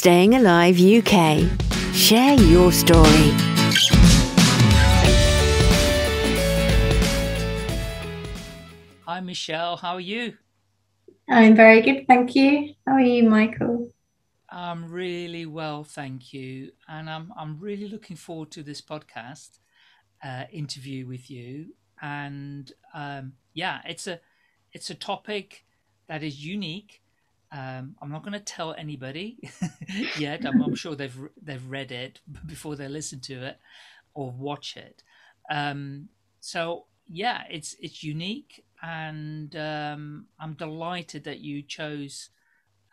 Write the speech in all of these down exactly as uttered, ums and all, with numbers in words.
Staying Alive U K. Share your story. Hi Michelle, how are you? I'm very good, thank you. How are you, Michael? I'm really well, thank you. And I'm, I'm really looking forward to this podcast uh, interview with you. And um, yeah, it's a, it's a topic that is unique. Um, I'm not going to tell anybody yet. I'm, I'm sure they've they've read it before they listen to it or watch it. Um, so yeah, it's it's unique, and um, I'm delighted that you chose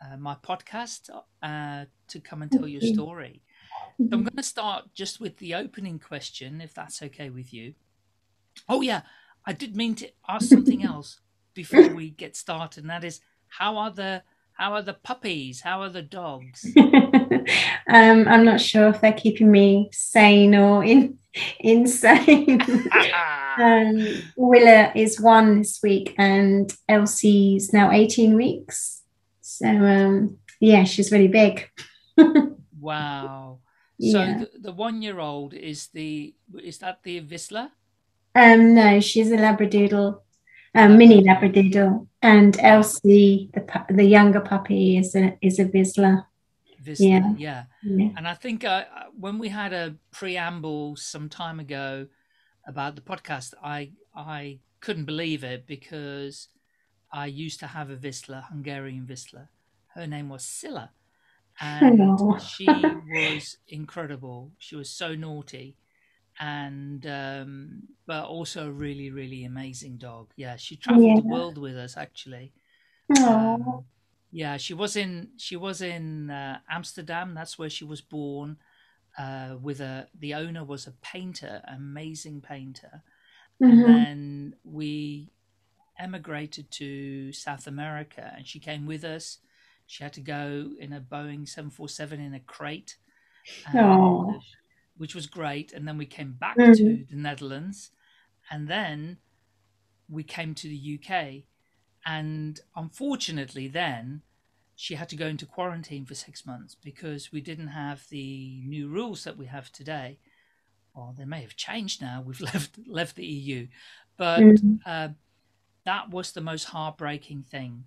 uh, my podcast uh, to come and tell your story. So I'm going to start just with the opening question, if that's okay with you. Oh yeah, I did mean to ask something else before we get started, and that is, how are the How are the puppies? How are the dogs? um, I'm not sure if they're keeping me sane or in, insane. um, Willa is one this week, and Elsie's now eighteen weeks. So, um, yeah, she's really big. Wow. So yeah. the, the one-year-old is the, is that the Whistler? Um, no, she's a Labradoodle. A mini Labradoodle, and Elsie, the pu the younger puppy, is a is a Whistler. Whistler, yeah. yeah, yeah. And I think uh, when we had a preamble some time ago about the podcast, I I couldn't believe it, because I used to have a Whistler, Hungarian Whistler. Her name was Silla, and oh. she was incredible. She was so naughty. And um but also a really really amazing dog. Yeah, she traveled yeah. the world with us, actually. Um, yeah, she was in she was in uh, Amsterdam. That's where she was born. Uh with a the owner was a painter, amazing painter. Mm-hmm. And then we emigrated to South America, and she came with us. She had to go in a Boeing seven forty-seven in a crate. Um, which was great. And then we came back mm-hmm. to the Netherlands, and then we came to the U K. And unfortunately then she had to go into quarantine for six months because we didn't have the new rules that we have today. Well, they may have changed now. We've left, left the E U, but mm-hmm. uh, that was the most heartbreaking thing.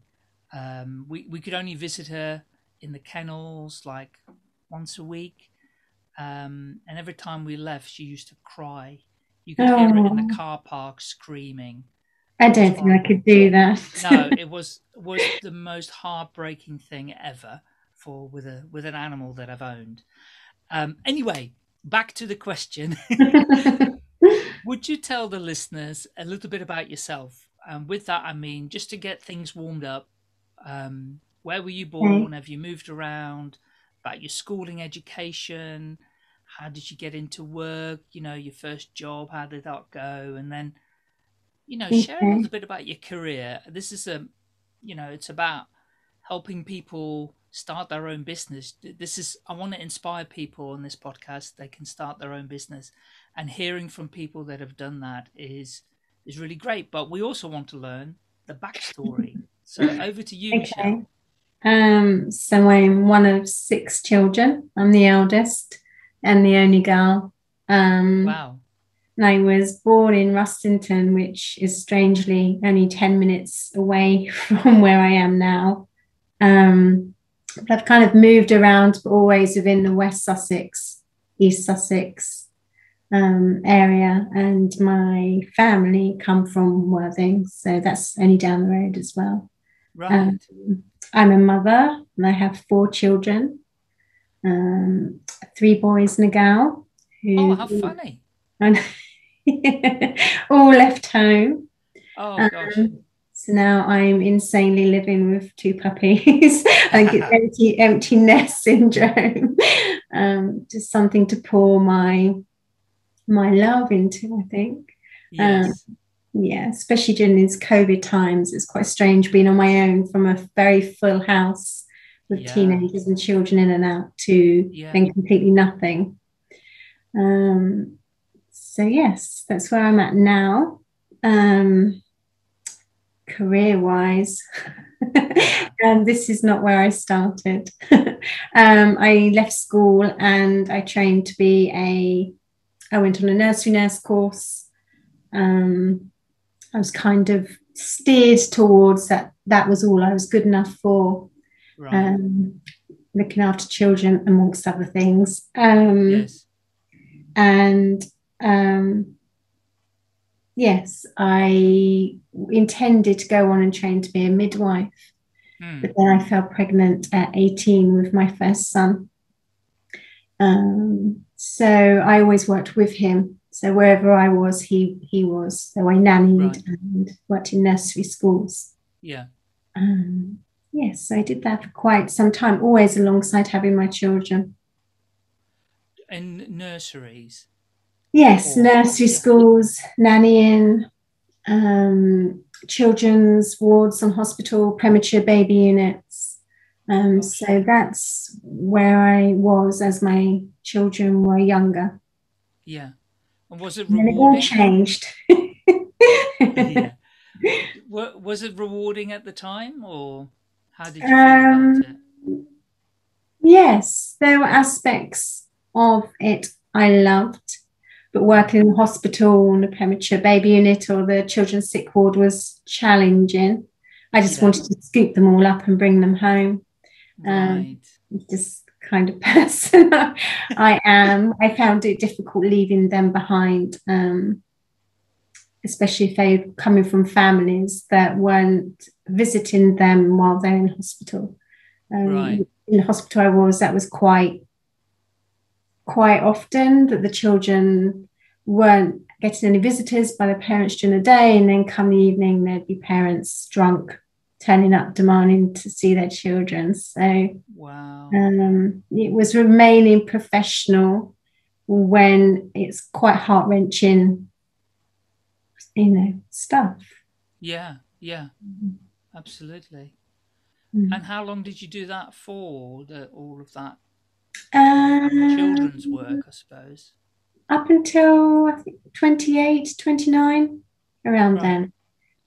Um, we, we could only visit her in the kennels like once a week. Um, and every time we left, she used to cry. You could oh. hear her in the car park screaming. I don't think I could do that. No, it was was the most heartbreaking thing ever for with a with an animal that I've owned. Um, anyway, back to the question. Would you tell the listeners a little bit about yourself? And um, with that, I mean, just to get things warmed up. Um, where were you born? Okay. Have you moved around? About your schooling education, how did you get into work, you know, your first job, how did that go? And then, you know, okay. share a little bit about your career. This is a, you know, it's about helping people start their own business. This is, I want to inspire people on this podcast. They can start their own business, and hearing from people that have done that is, is really great. But we also want to learn the backstory. So over to you, okay. Michelle. Um, so I'm one of six children. I'm the eldest and the only girl. Um, wow. And I was born in Rustington, which is strangely only ten minutes away from where I am now. Um, but I've kind of moved around, but always within the West Sussex, East Sussex um, area. And my family come from Worthing, so that's only down the road as well. Right. Um, I'm a mother, and I have four children, um, three boys and a girl. Who, oh, how funny. All left home. Oh, um, gosh. So now I'm insanely living with two puppies. I think it's empty, empty nest syndrome. Um, just something to pour my, my love into, I think. Yes. Um, Yeah, especially during these COVID times, it's quite strange being on my own from a very full house with yeah. teenagers and children in and out to yeah. then completely nothing. Um, so yes, that's where I'm at now. Um, career-wise. And this is not where I started. um, I left school and I trained to be a, I went on a nursery nurse course. Um, I was kind of steered towards that. That was all I was good enough for. Right. Um, looking after children, amongst other things. Um, yes. And um, yes, I intended to go on and train to be a midwife. Mm. But then I fell pregnant at eighteen with my first son. Um, so I always worked with him. So wherever I was, he he was. So I nannied right. and worked in nursery schools. Yeah. Um, yes, I did that for quite some time, always alongside having my children. And nurseries? Yes, or, nursery yeah. schools, nannying, um, children's wards and hospital, premature baby units. Um, oh, so sure. That's where I was as my children were younger. Yeah. And was it rewarding? And it all changed. Yeah. Was it rewarding at the time, or how did you feel um, about it? Yes, there were aspects of it I loved, but working in the hospital and the premature baby unit or the children's sick ward was challenging. I just yeah. wanted to scoop them all up and bring them home. Um, right. Just kind of person I am. I found it difficult leaving them behind, um, especially if they were coming from families that weren't visiting them while they're in hospital. Um, right. In the hospital I was, that was quite quite often, that the children weren't getting any visitors by the parents during the day, and then come the evening there'd be parents drunk turning up demanding to see their children. So wow. um, it was remaining professional when it's quite heart-wrenching, you know, stuff. Yeah, yeah, mm-hmm. absolutely. Mm-hmm. And how long did you do that for, the, all of that um, children's work, I suppose? Up until I think twenty-eight, twenty-nine, around right. then.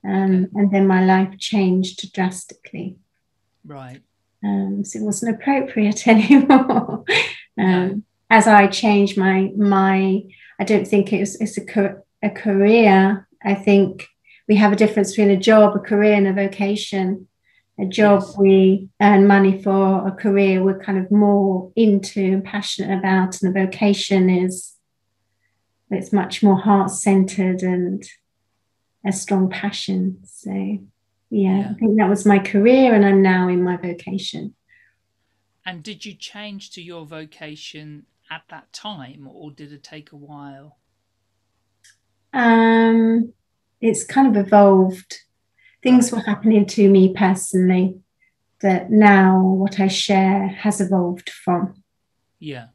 Um, and then my life changed drastically. Right. Um, so it wasn't appropriate anymore. um, no. As I changed my, my, I don't think it was, it's a, a career. I think we have a difference between a job, a career and a vocation. A job yes. we earn money for, a career we're kind of more into and passionate about. And a vocation is, it's much more heart-centered and a strong passion. So yeah, yeah, I think that was my career, and I'm now in my vocation. And did you change to your vocation at that time, or did it take a while? Um, it's kind of evolved. Things were happening to me personally that now what I share has evolved from. Yeah.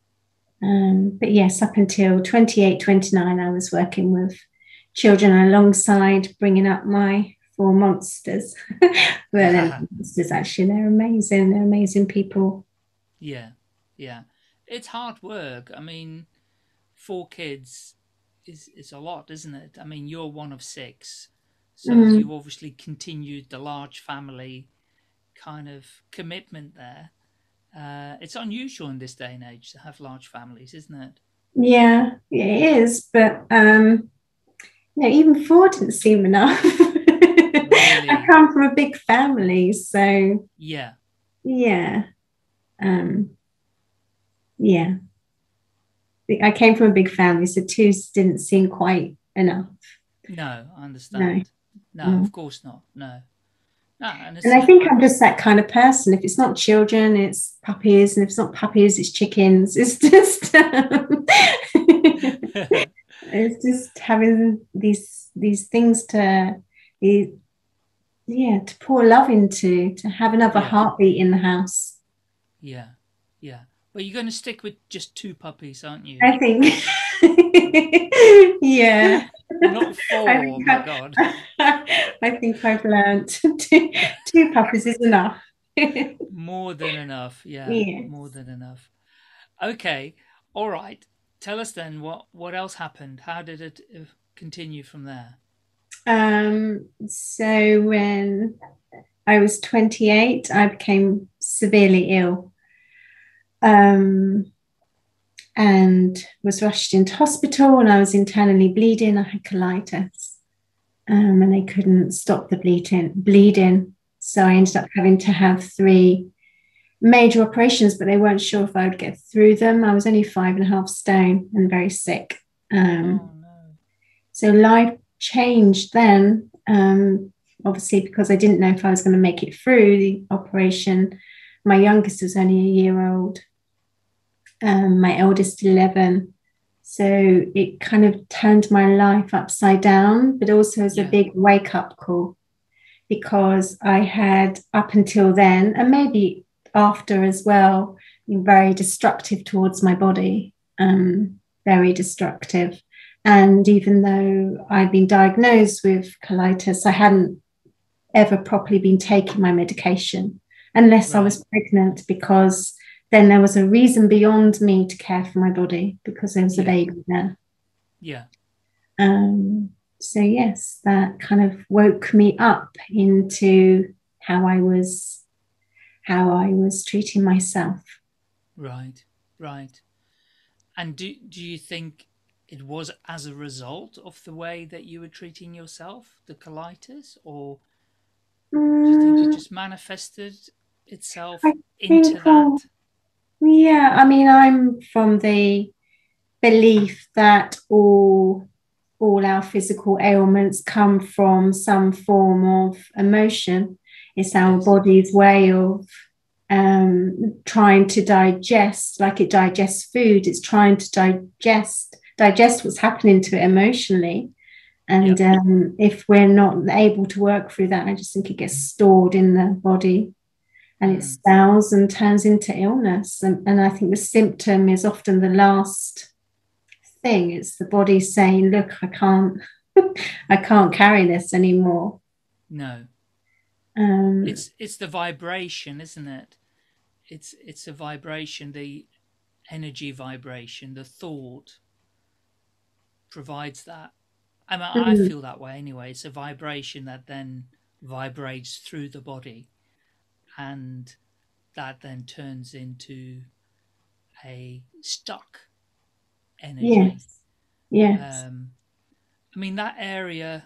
Um, but yes, up until twenty-eight, twenty-nine, I was working with children alongside bringing up my four monsters. Well, they're not monsters actually, they're amazing, they're amazing people. Yeah, yeah. It's hard work. I mean, four kids is, is a lot, isn't it? I mean, you're one of six. So mm. you've obviously continued the large family kind of commitment there. Uh, it's unusual in this day and age to have large families, isn't it? Yeah, it is, but um no, even four didn't seem enough. Really? I come from a big family, so yeah, yeah, um, yeah. I came from a big family, so two didn't seem quite enough. No, I understand. No, no, no. Of course not. No, no. And, and I think I'm just that kind of person. If it's not children, it's puppies, and if it's not puppies, it's chickens. It's just. Um... It's just having these these things to, be, yeah, to pour love into, to have another yeah. heartbeat in the house. Yeah, yeah. Well, you're going to stick with just two puppies, aren't you? I think. Yeah. Not four. I oh my God. I think I've learned two, two puppies is enough. More than enough. Yeah. Yes. More than enough. Okay. All right. Tell us then, what, what else happened? How did it continue from there? Um, so when I was twenty-eight, I became severely ill, um, and was rushed into hospital, and I was internally bleeding. I had colitis, um, and they couldn't stop the bleeding, bleeding. So I ended up having to have three major operations, but they weren't sure if I would get through them. I was only five and a half stone and very sick. Um, oh, no. So life changed then, um, obviously, because I didn't know if I was going to make it through the operation. My youngest was only a year old, um, my eldest eleven. So it kind of turned my life upside down, but also as yeah. a big wake-up call, because I had up until then, and maybe after as well, been very destructive towards my body, um, very destructive. And even though I'd been diagnosed with colitis, I hadn't ever properly been taking my medication unless right. I was pregnant, because then there was a reason beyond me to care for my body, because there was yeah. a baby there. Yeah. Um, so, yes, that kind of woke me up into how I was, how I was treating myself. Right, right. And do, do you think it was as a result of the way that you were treating yourself, the colitis, or do you think it just manifested itself I into that? I'll, yeah, I mean, I'm from the belief that all, all our physical ailments come from some form of emotion. It's our yes. body's way of um, trying to digest, like it digests food, it's trying to digest digest what's happening to it emotionally, and yep. um, if we're not able to work through that, I just think it gets stored in the body, and it spells and turns into illness, and, and I think the symptom is often the last thing. It's the body saying, look, I can't I can't carry this anymore. No um, it's it's the vibration, isn't it? It's it's a vibration, the energy vibration, the thought provides that. I mean, mm-hmm. I feel that way anyway. It's a vibration that then vibrates through the body, and that then turns into a stuck energy. Yes. Yes. Um, I mean, that area,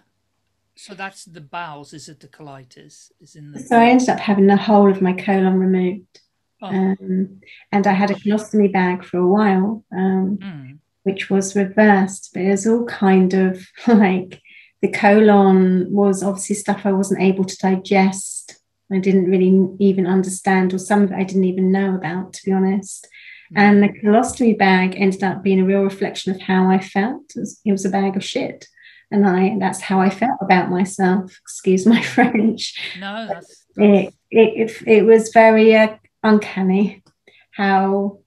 so that's the bowels, is it the colitis? Is in the so I ended up having the whole of my colon removed. Oh. Um, and I had a colostomy bag for a while. Um, mm. Which was reversed, but it was all kind of like the colon was obviously stuff I wasn't able to digest. I didn't really even understand, or some of it I didn't even know about, to be honest. Mm-hmm. And the colostomy bag ended up being a real reflection of how I felt. It was, it was a bag of shit. And I that's how I felt about myself. Excuse my French. No, that's... It, it, it, it was very uh, uncanny how...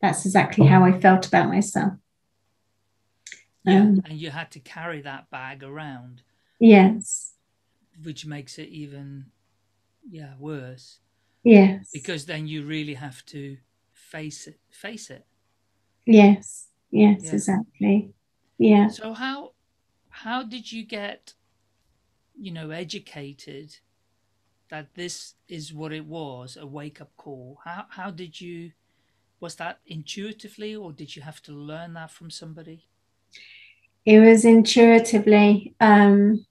That's exactly how I felt about myself. Yeah, um, and you had to carry that bag around. Yes. Which makes it even, yeah, worse. Yes. Because then you really have to face it. Face it. Yes. Yes. Yeah. Exactly. Yeah. So how, how did you get, you know, educated that this is what it was—a wake-up call? How how did you? Was that intuitively, or did you have to learn that from somebody? It was intuitively. Um,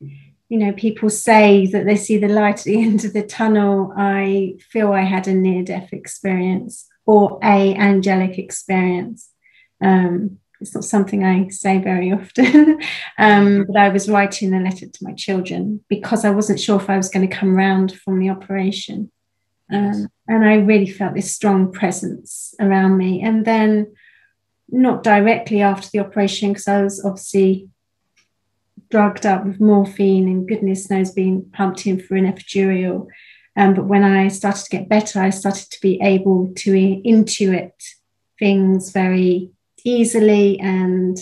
you know, people say that they see the light at the end of the tunnel. I feel I had a near-death experience, or a angelic experience. Um, it's not something I say very often, um, but I was writing a letter to my children because I wasn't sure if I was going to come round from the operation. Um, and I really felt this strong presence around me. And then not directly after the operation, because I was obviously drugged up with morphine and goodness knows being pumped in for an epidural. Um, but when I started to get better, I started to be able to intuit things very easily and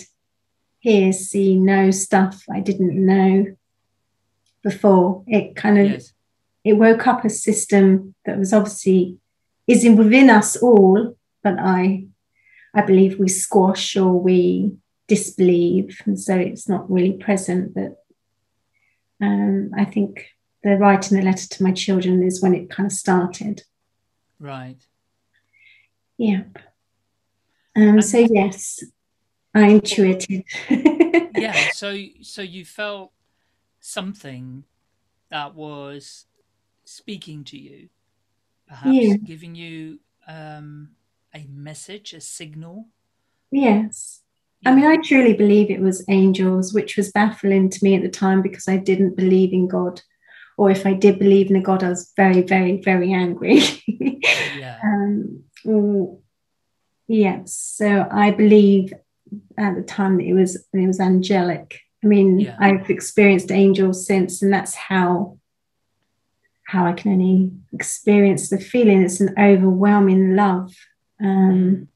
hear, see, know stuff I didn't know before. It kind of... Yes. It woke up a system that was obviously is in within us all, but I, I believe we squash or we disbelieve, and so it's not really present. But um, I think the writing the letter to my children is when it kind of started. Right. Yep. Um, so yes, I intuited. Yeah. So so you felt something that was speaking to you, perhaps yeah. giving you um, a message, a signal. Yes. Yeah. I mean, I truly believe it was angels, which was baffling to me at the time because I didn't believe in God. Or if I did believe in a God, I was very, very, very angry. Yeah. Um, or, yes. So I believe at the time that it was, it was angelic. I mean, yeah. I've experienced angels since, and that's how, how I can only experience the feeling. It's an overwhelming love. Um,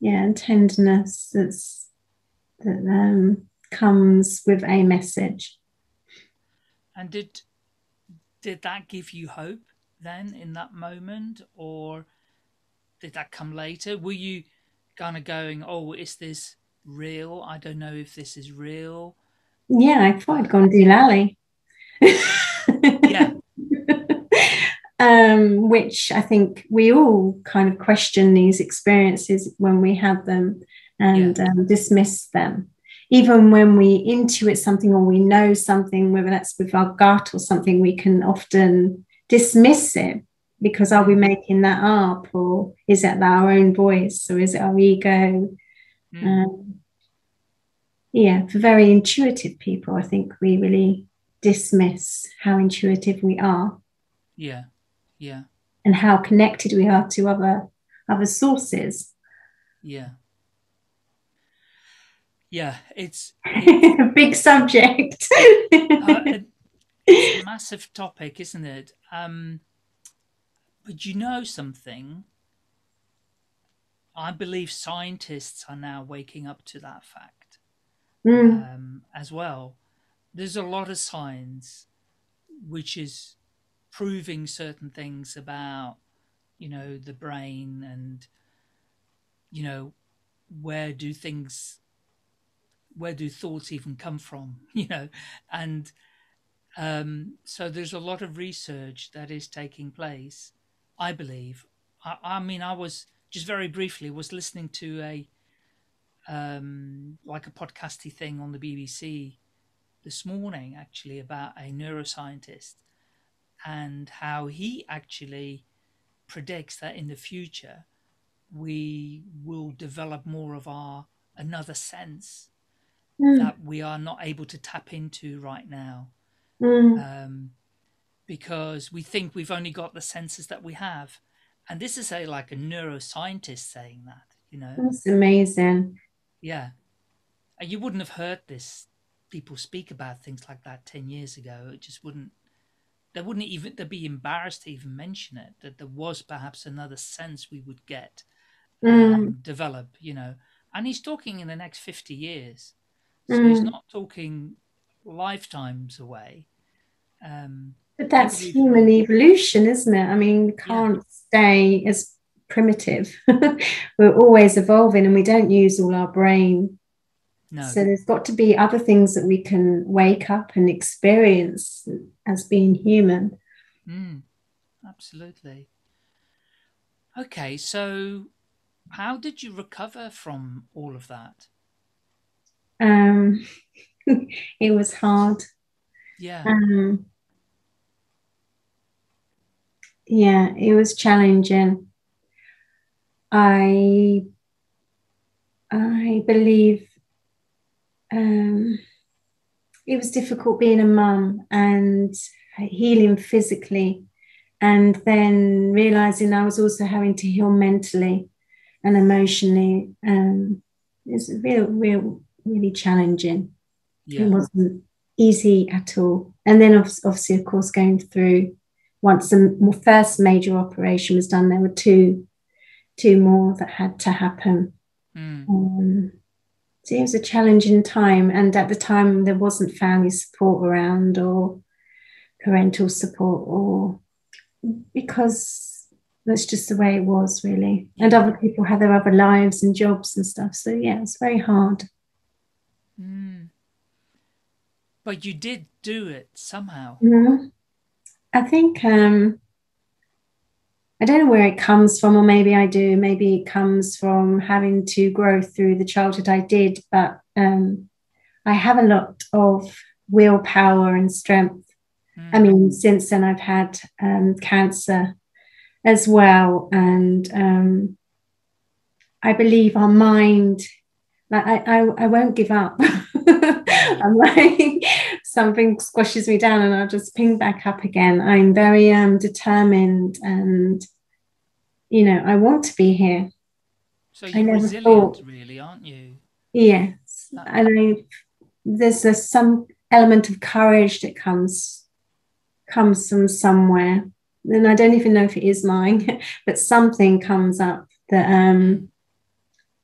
yeah. And tenderness that's, that um, comes with a message. And did did that give you hope then in that moment, or did that come later? Were you kind of going, oh, is this real? I don't know if this is real. Yeah, I thought I'd gone doolally. Yeah. um, which I think we all kind of question these experiences when we have them and yeah. um, dismiss them. Even when we intuit something or we know something, whether that's with our gut or something, we can often dismiss it because are we making that up, or is it our own voice, or is it our ego? Mm. Um, yeah, for very intuitive people, I think we really dismiss how intuitive we are. Yeah, yeah. And how connected we are to other other sources. Yeah. Yeah, it's, it's a big subject. uh, it's a massive topic, isn't it? Um, but you know something? I believe scientists are now waking up to that fact mm. um, as well. There's a lot of science which is proving certain things about, you know, the brain and, you know, where do things... where do thoughts even come from, you know? And um, so there's a lot of research that is taking place, I believe. I, I mean, I was just very briefly was listening to a, um, like a podcasty thing on the B B C this morning, actually, about a neuroscientist and how he actually predicts that in the future, we will develop more of our, another sense that we are not able to tap into right now mm. um, because we think we've only got the senses that we have. And this is a, like a neuroscientist saying that, you know. That's amazing. Yeah. And you wouldn't have heard this. People speak about things like that ten years ago. It just wouldn't, they wouldn't even, they'd be embarrassed to even mention it, that there was perhaps another sense we would get, mm. um, develop, you know. And he's talking in the next fifty years. So he's not talking lifetimes away. Um, but that's human evolution, isn't it? I mean, we can't yeah. stay as primitive. We're always evolving and we don't use all our brain. No. So there's got to be other things that we can wake up and experience as being human. Mm, absolutely. Okay, so how did you recover from all of that? Um, it was hard. Yeah. Um, yeah, it was challenging. I, I believe, um, it was difficult being a mum and healing physically, and then realizing I was also having to heal mentally and emotionally. Um, it's a real, real. really challenging. Yeah. It wasn't easy at all. And then obviously, of course, going through, once the first major operation was done, there were two two more that had to happen. Mm. Um, so it was a challenging time, and at the time there wasn't family support around or parental support, or because That's just the way it was, really. And other people had their other lives and jobs and stuff. So, yeah, it's very hard. Mm. But you did do it somehow. Yeah. I think, um, I don't know where it comes from, or maybe I do. Maybe it comes from having to grow through the childhood I did. But um, I have a lot of willpower and strength. Mm. I mean, since then I've had um, cancer as well. And um, I believe our mind, like I, I, I won't give up. I'm like, something squashes me down and I'll just ping back up again. I'm very um, determined, and, you know, I want to be here. So you're resilient, thought, really, aren't you? Yes. That, and I, there's a, some element of courage that comes, comes from somewhere. And I don't even know if it is mine, but something comes up that um,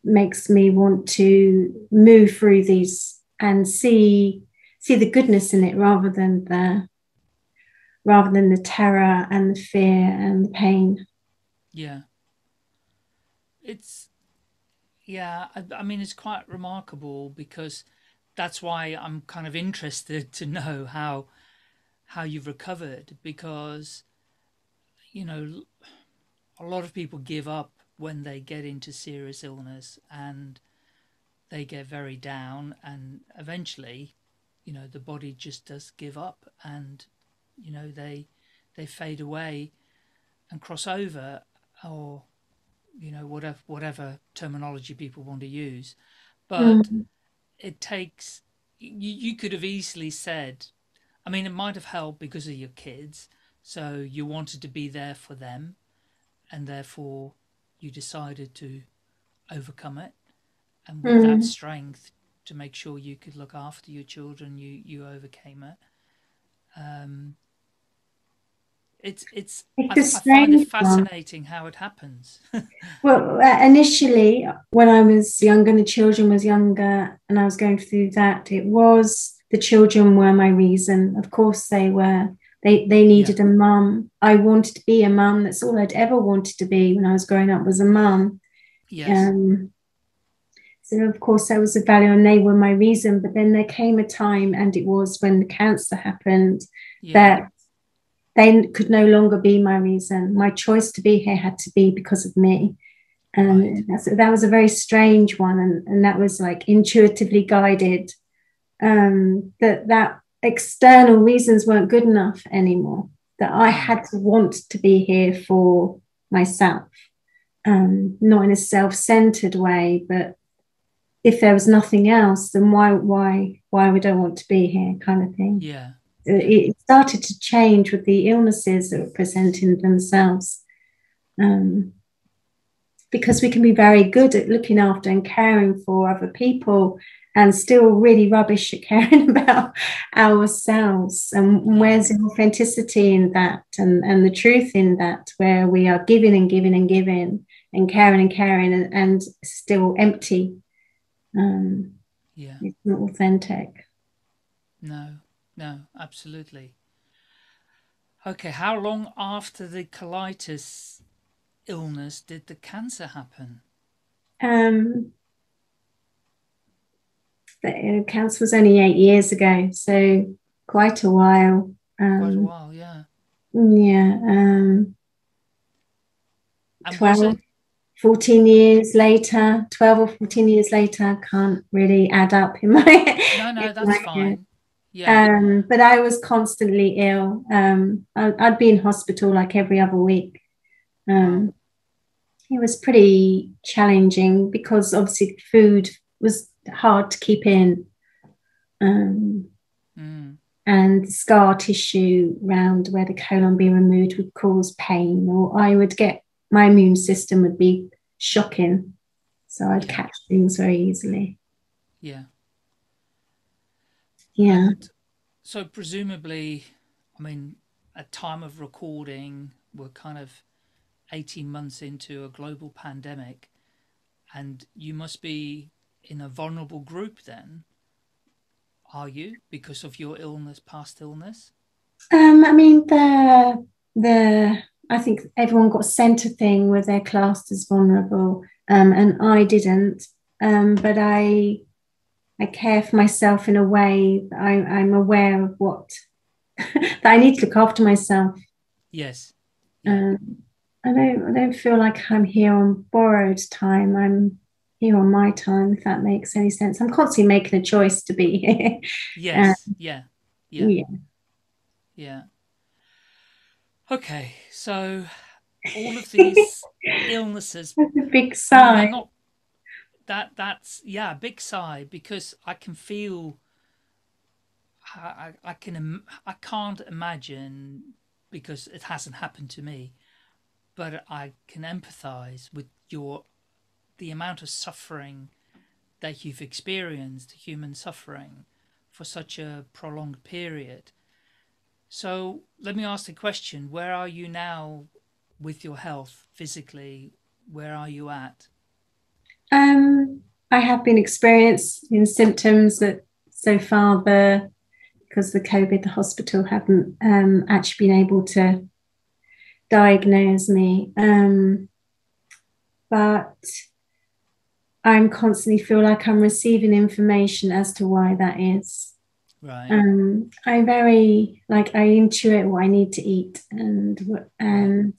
makes me want to move through these and see see the goodness in it, rather than the rather than the terror and the fear and the pain. Yeah. It's, yeah, I, I mean, it's quite remarkable, because that's why I'm kind of interested to know how how you've recovered, because, you know, a lot of people give up when they get into serious illness, and they get very down, and eventually, you know, the body just does give up, and, you know, they they fade away and cross over, or, you know, whatever whatever terminology people want to use. But mm-hmm. it takes, you, you could have easily said, I mean, it might have helped because of your kids, so you wanted to be there for them, and therefore you decided to overcome it. And with mm. that strength to make sure you could look after your children, you you overcame it. Um, it's it's, it's I, I find it fascinating how it happens. Well, initially, when I was younger and the children was younger and I was going through that, it was the children were my reason. Of course, they were. They they needed yeah. a mum. I wanted to be a mum. That's all I'd ever wanted to be when I was growing up, was a mum. Yes. Um, So, of course, that was a value, and they were my reason. But then there came a time, and it was when the cancer happened, yeah. that they could no longer be my reason. My choice to be here had to be because of me. And um, right. so that was a very strange one. And, and that was like intuitively guided, um, that that external reasons weren't good enough anymore, that I had to want to be here for myself, um, not in a self-centered way, but if there was nothing else, then why, why, why would I want to be here, kind of thing. Yeah. It started to change with the illnesses that were presenting themselves. Um, because we can be very good at looking after and caring for other people, and still really rubbish at caring about ourselves. And where's the authenticity in that, and, and the truth in that, where we are giving and giving and giving and caring and caring and, and still empty. Um, yeah, it's not authentic. No, no, absolutely. Okay, how long after the colitis illness did the cancer happen? Um, the cancer was only eight years ago, so quite a while. Um, quite a while, yeah. Yeah. Um, twelve. fourteen years later, twelve or fourteen years later, can't really add up in my head. No, no, that's like fine. It. Yeah. Um, but I was constantly ill. Um, I, I'd be in hospital like every other week. Um, it was pretty challenging, because obviously food was hard to keep in. Um, mm. And the scar tissue round where the colon being removed would cause pain, or I would get, my immune system would be shocking, so I'd yeah. catch things very easily. Yeah. Yeah. And so presumably, I mean, at time of recording, we're kind of eighteen months into a global pandemic, and you must be in a vulnerable group then, are you, because of your illness, past illness? Um, I mean, the the I think everyone got sent a thing where they're classed as vulnerable, um, and I didn't. Um, but I I care for myself in a way that I, I'm aware of what that I need to look after myself. Yes. Um, I don't I don't feel like I'm here on borrowed time. I'm here on my time, if that makes any sense. I'm constantly making a choice to be here. Yes. Um, yeah. Yeah. Yeah. Yeah. Okay, so all of these illnesses. That's a big sigh. Not, that that's yeah, a big sigh, because I can feel. I I can I can't imagine, because it hasn't happened to me, but I can empathise with your the amount of suffering that you've experienced, human suffering, for such a prolonged period. So let me ask the question, where are you now with your health physically? Where are you at? Um, I have been experiencing symptoms that so far, the, because the COVID, the hospital haven't um, actually been able to diagnose me. Um, but I'm constantly feel like I'm receiving information as to why that is. Right. Um, I very like I intuit what I need to eat and and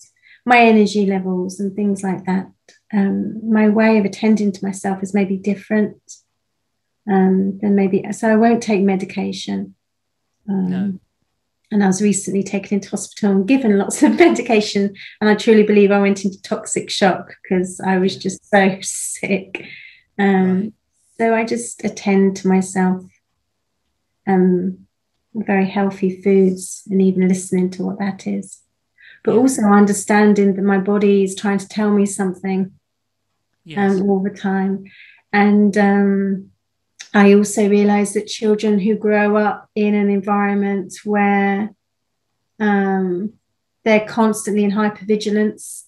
my energy levels and things like that. Um, my way of attending to myself is maybe different um, than maybe. So I won't take medication. Um, no. And I was recently taken into hospital and given lots of medication, and I truly believe I went into toxic shock because I was just so sick. Um, right. So I just attend to myself. Um, very healthy foods, and even listening to what that is, but yeah. also understanding that my body is trying to tell me something yes. um, all the time. And um, I also realise that children who grow up in an environment where um, they're constantly in hypervigilance,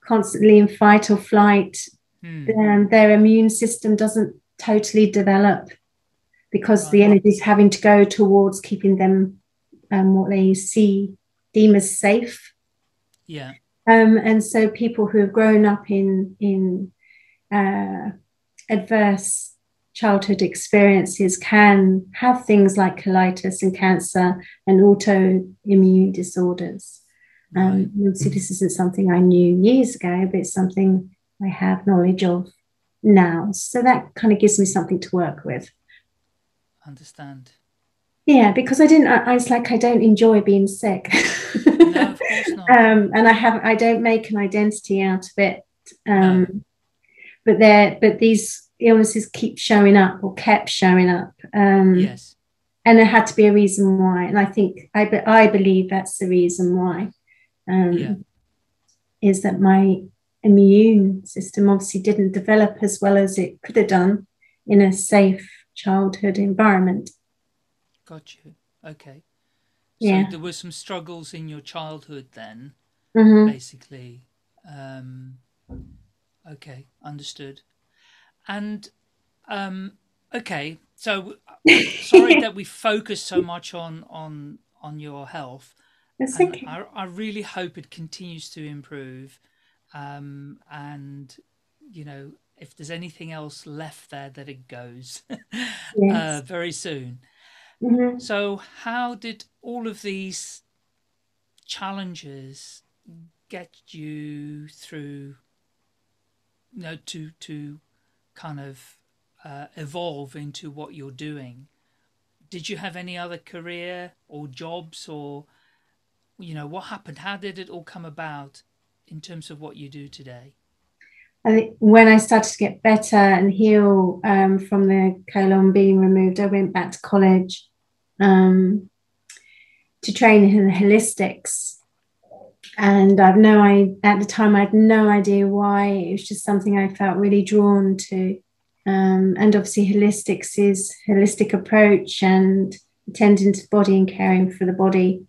constantly in fight or flight, mm. um, their immune system doesn't totally develop, because right. the energy is having to go towards keeping them, um, what they see, deem as safe. Yeah. Um, and so people who have grown up in, in uh, adverse childhood experiences can have things like colitis and cancer and autoimmune disorders. Um, right. So this isn't something I knew years ago, but it's something I have knowledge of now. So that kind of gives me something to work with. Understand. Yeah, because I didn't. I, I was like, I don't enjoy being sick. No, of course not. Um, and I have. I don't make an identity out of it. Um, no. But there. But these illnesses keep showing up, or kept showing up. Um, yes. And there had to be a reason why. And I think I. Be, I believe that's the reason why. Um, yeah. Is that my immune system obviously didn't develop as well as it could have done in a safe childhood environment. Got you. Okay. So yeah. there were some struggles in your childhood then, mm-hmm. basically. Um, okay, understood. And um, okay, so sorry that we focus so much on on on your health. That's okay. I, I really hope it continues to improve. Um, and you know, if there's anything else left there, that it goes yes. uh, very soon. Mm-hmm. So how did all of these challenges get you through, you know, to, to kind of uh, evolve into what you're doing? Did you have any other career or jobs, or, you know, what happened? How did it all come about in terms of what you do today? I think when I started to get better and heal um, from the colon being removed, I went back to college um, to train in holistics. And I've no, I at the time I had no idea why. It was just something I felt really drawn to. Um, and obviously, holistics is holistic approach and attending to body and caring for the body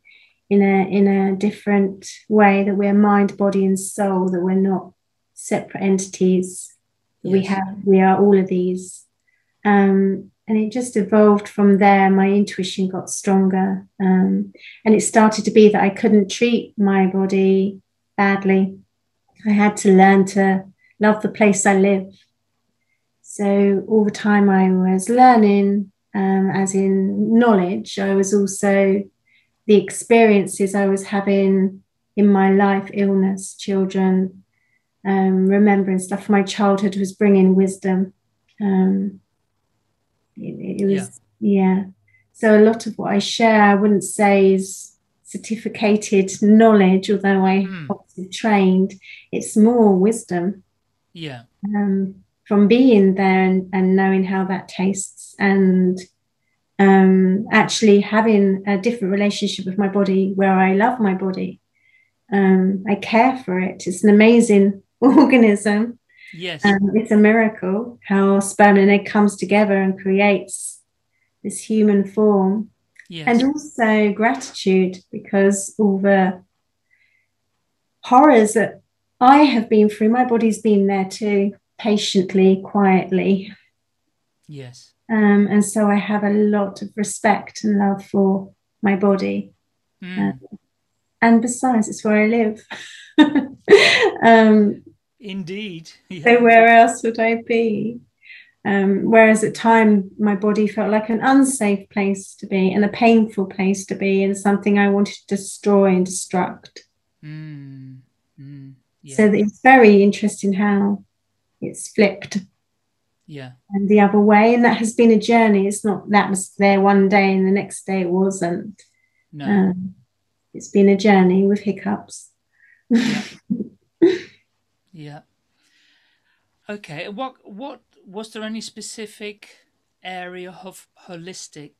in a in a different way, that we're mind, body, and soul. That we're not separate entities. Yes. We have, we are all of these, um, and it just evolved from there. My intuition got stronger, um, and it started to be that I couldn't treat my body badly. I had to learn to love the place I live. So all the time I was learning, um, as in knowledge, I was also the experiences I was having in my life, illness, children, um, remembering stuff. My childhood was bringing wisdom. Um, it, it was, yeah. yeah. So a lot of what I share, I wouldn't say is certificated knowledge, although I mm. obviously trained. It's more wisdom. Yeah. Um, from being there and, and knowing how that tastes, and um, actually having a different relationship with my body, where I love my body. Um, I care for it. It's an amazing organism. Yes. Um, it's a miracle how sperm and egg comes together and creates this human form. Yes. And also gratitude, because all the horrors that I have been through, my body's been there too. Patiently, quietly. Yes. Um, and so I have a lot of respect and love for my body. Mm. Um, and besides, it's where I live. um, Indeed. Yeah. So where else would I be? Um, whereas at time, my body felt like an unsafe place to be and a painful place to be and something I wanted to destroy and destruct. Mm. Mm. Yeah. So it's very interesting how it's flipped, yeah, and the other way, and that has been a journey. It's not that was there one day and the next day it wasn't. No, um, it's been a journey with hiccups. Yeah. Yeah. Okay. What? What? Was there any specific area of holistic,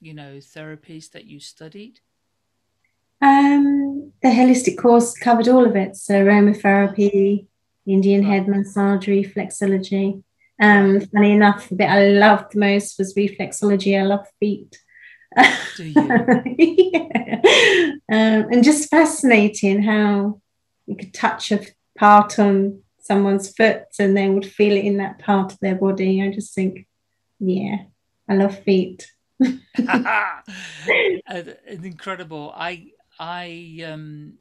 you know, therapies that you studied? Um, the holistic course covered all of it. So aromatherapy, Indian right. head massagery, reflexology. Um, funny enough, the bit I loved the most was reflexology. I love feet. Do you? Yeah. Um, and just fascinating how you could touch a part on someone's foot and they would feel it in that part of their body. I just think, yeah, I love feet. uh, incredible. I, I, um,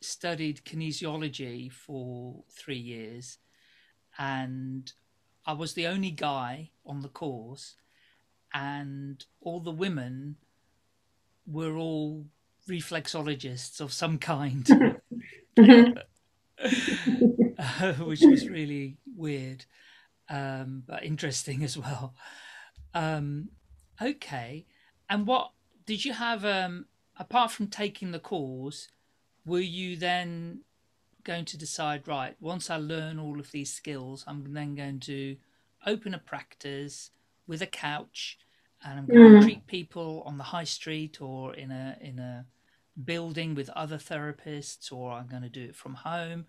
studied kinesiology for three years and I was the only guy on the course, and all the women were all reflexologists of some kind, uh, which was really weird, um, but interesting as well. Um, okay. And what did you have, um, apart from taking the course, were you then going to decide, right, once I learn all of these skills, I'm then going to open a practice with a couch and I'm going mm. to treat people on the high street or in a in a building with other therapists, or I'm going to do it from home?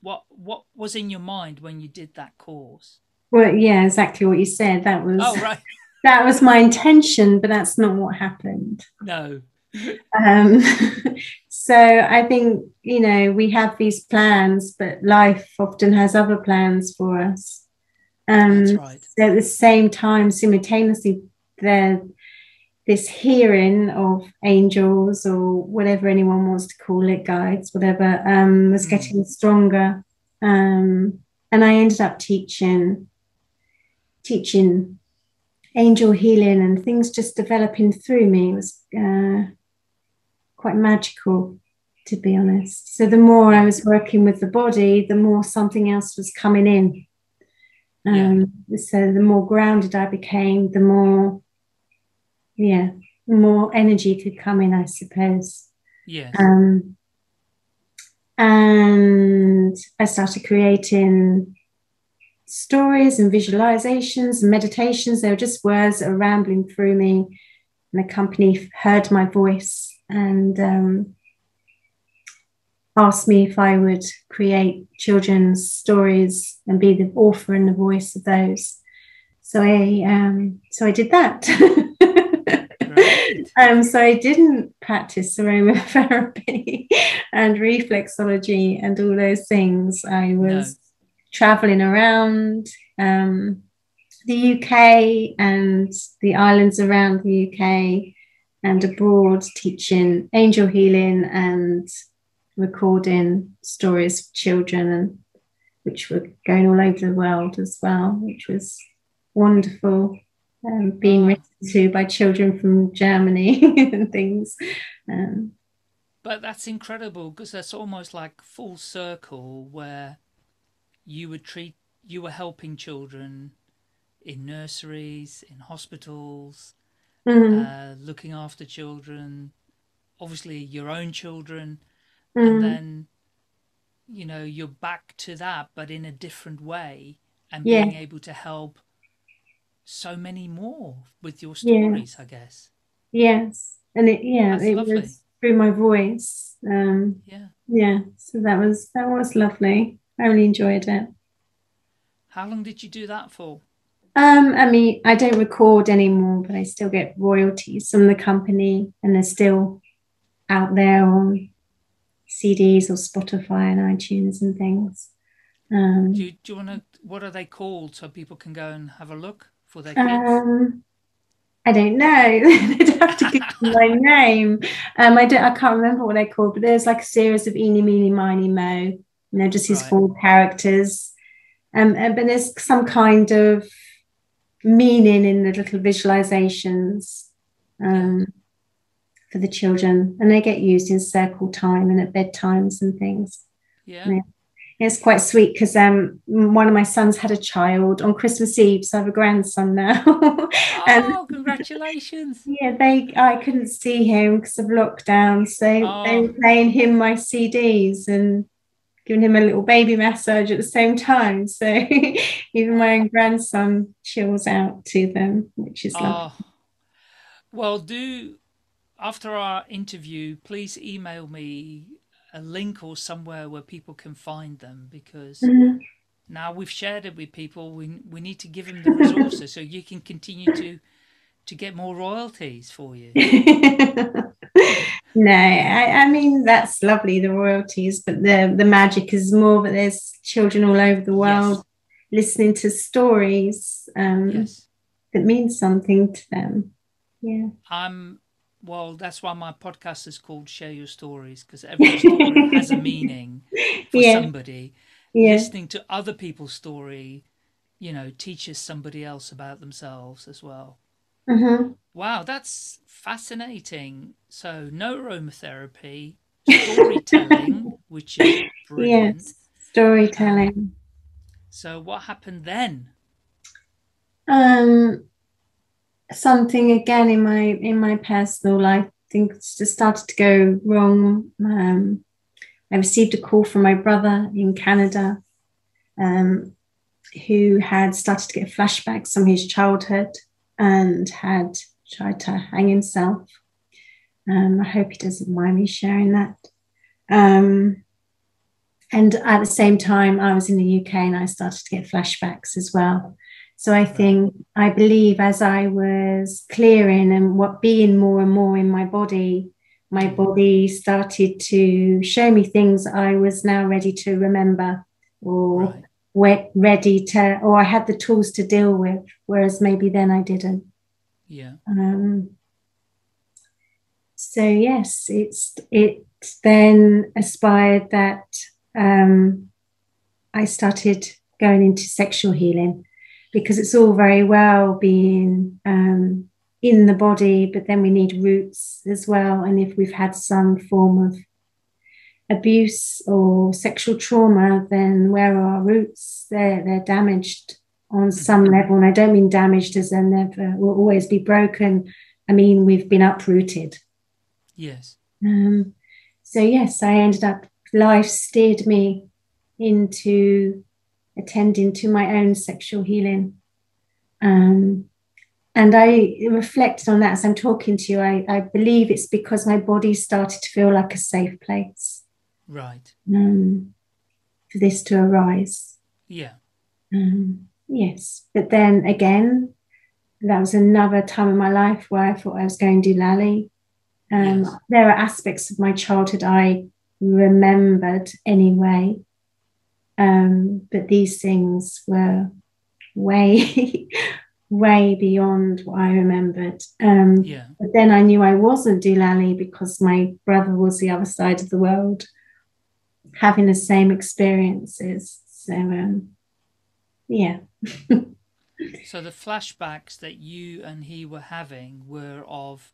What what was in your mind when you did that course? Well, yeah, exactly what you said. That was oh, right. That was my intention, but that's not what happened. No. um so I think, you know, we have these plans, but life often has other plans for us. Um That's right. So at the same time, simultaneously, there this hearing of angels, or whatever anyone wants to call it, guides, whatever, um was mm. getting stronger, um and I ended up teaching teaching angel healing, and things just developing through me. It was uh quite magical, to be honest. So the more I was working with the body, the more something else was coming in. Um, yeah. So the more grounded I became, the more, yeah, the more energy could come in, I suppose. Yeah. Um, and I started creating stories and visualizations and meditations. They were just words that were rambling through me, and the company heard my voice and um, asked me if I would create children's stories and be the author and the voice of those. So I, um, so I did that. Right. um, so I didn't practice aromatherapy and reflexology and all those things. I was no. traveling around um, the U K and the islands around the U K and abroad, teaching angel healing and recording stories of children, and which were going all over the world as well, which was wonderful, um, being written to by children from Germany and things. Um, but that's incredible, because that's almost like full circle, where you would treat, you were helping children in nurseries, in hospitals, mm-hmm. uh, looking after children, obviously your own children, mm-hmm. and then, you know, you're back to that, but in a different way, and yeah. being able to help so many more with your stories, yeah. I guess. Yes. And it, yeah, that's it lovely. Was through my voice. Um, yeah. Yeah. So that was, that was lovely. I really enjoyed it. How long did you do that for? Um, I mean, I don't record anymore, but I still get royalties from the company, and they're still out there on C Ds or Spotify and iTunes and things. Um, do you, do you want to, what are they called, so people can go and have a look for their kids? Um, I don't know. They'd have to give me my name. Um, I don't, I can't remember what they're called, but there's like a series of Eeny, Meeny, Miny, Mo, you know, just these right. four characters. Um, and, but there's some kind of meaning in the little visualizations um, for the children, and they get used in circle time and at bedtimes and things. Yeah, yeah. It's quite sweet, because um, one of my sons had a child on Christmas Eve, so I have a grandson now. And, oh, congratulations! Yeah, they I couldn't see him because of lockdown, so oh. they were playing him my C Ds and giving him a little baby massage at the same time. So even my own grandson chills out to them, which is lovely. Oh. Well, do, after our interview, please email me a link or somewhere where people can find them, because mm-hmm. now we've shared it with people, we, we need to give them the resources so you can continue to, to get more royalties for you. No, I, I mean, that's lovely, the royalties, but the, the magic is more that there's children all over the world yes. listening to stories um, yes. that mean something to them. Yeah. Um, well, that's why my podcast is called Share Your Stories, because every story has a meaning for yeah. somebody. Yeah. Listening to other people's story, you know, teaches somebody else about themselves as well. Mm-hmm. Wow, that's fascinating. So no aromatherapy, storytelling, which is brilliant. Yes, storytelling. Um, so what happened then? Um, something again in my in my personal life, I think it's just started to go wrong. Um, I received a call from my brother in Canada, um, who had started to get flashbacks from his childhood and had tried to hang himself. Um, I hope he doesn't mind me sharing that. Um, and at the same time, I was in the U K and I started to get flashbacks as well. So I think, I believe as I was clearing and what being more and more in my body, my body started to show me things I was now ready to remember, or right. ready to, or I had the tools to deal with, whereas maybe then I didn't. Yeah. Um, so yes, it's it then aspired that um, I started going into sexual healing, because it's all very well being um, in the body, but then we need roots as well. And if we've had some form of abuse or sexual trauma, then where are our roots? They're, they're damaged on some level, and I don't mean damaged as in never will always be broken. I mean, we've been uprooted. Yes. Um, so yes, I ended up, life steered me into attending to my own sexual healing, um, and I reflected on that as I'm talking to you. I, I believe it's because my body started to feel like a safe place. Right. Um, for this to arise. Yeah. Um, yes. But then again, that was another time in my life where I thought I was going doolally. Um, yes. There are aspects of my childhood I remembered anyway. Um, but these things were way, way beyond what I remembered. Um, yeah. But then I knew I wasn't doolally, because my brother was the other side of the world. having the same experiences. So, um, yeah. So the flashbacks that you and he were having were of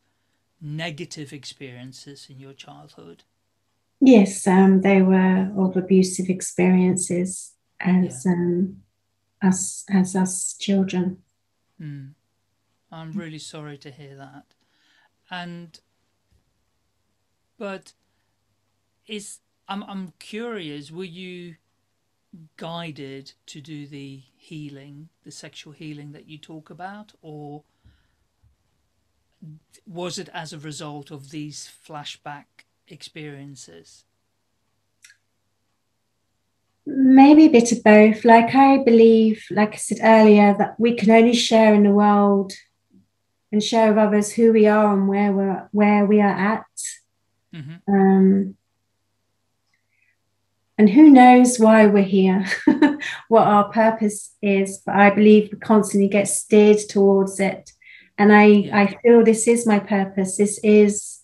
negative experiences in your childhood? Yes, um, they were all abusive experiences as yeah. um, us as us children. Mm. I'm really sorry to hear that. And but is I'm I'm curious, were you guided to do the healing, the sexual healing that you talk about, or was it as a result of these flashback experiences? Maybe a bit of both. Like I believe, like I said earlier, that we can only share in the world and share with others who we are and where we're where we are at. Mm-hmm. Um, and who knows why we're here, what our purpose is. But I believe we constantly get steered towards it. And I, yeah. I feel this is my purpose. This is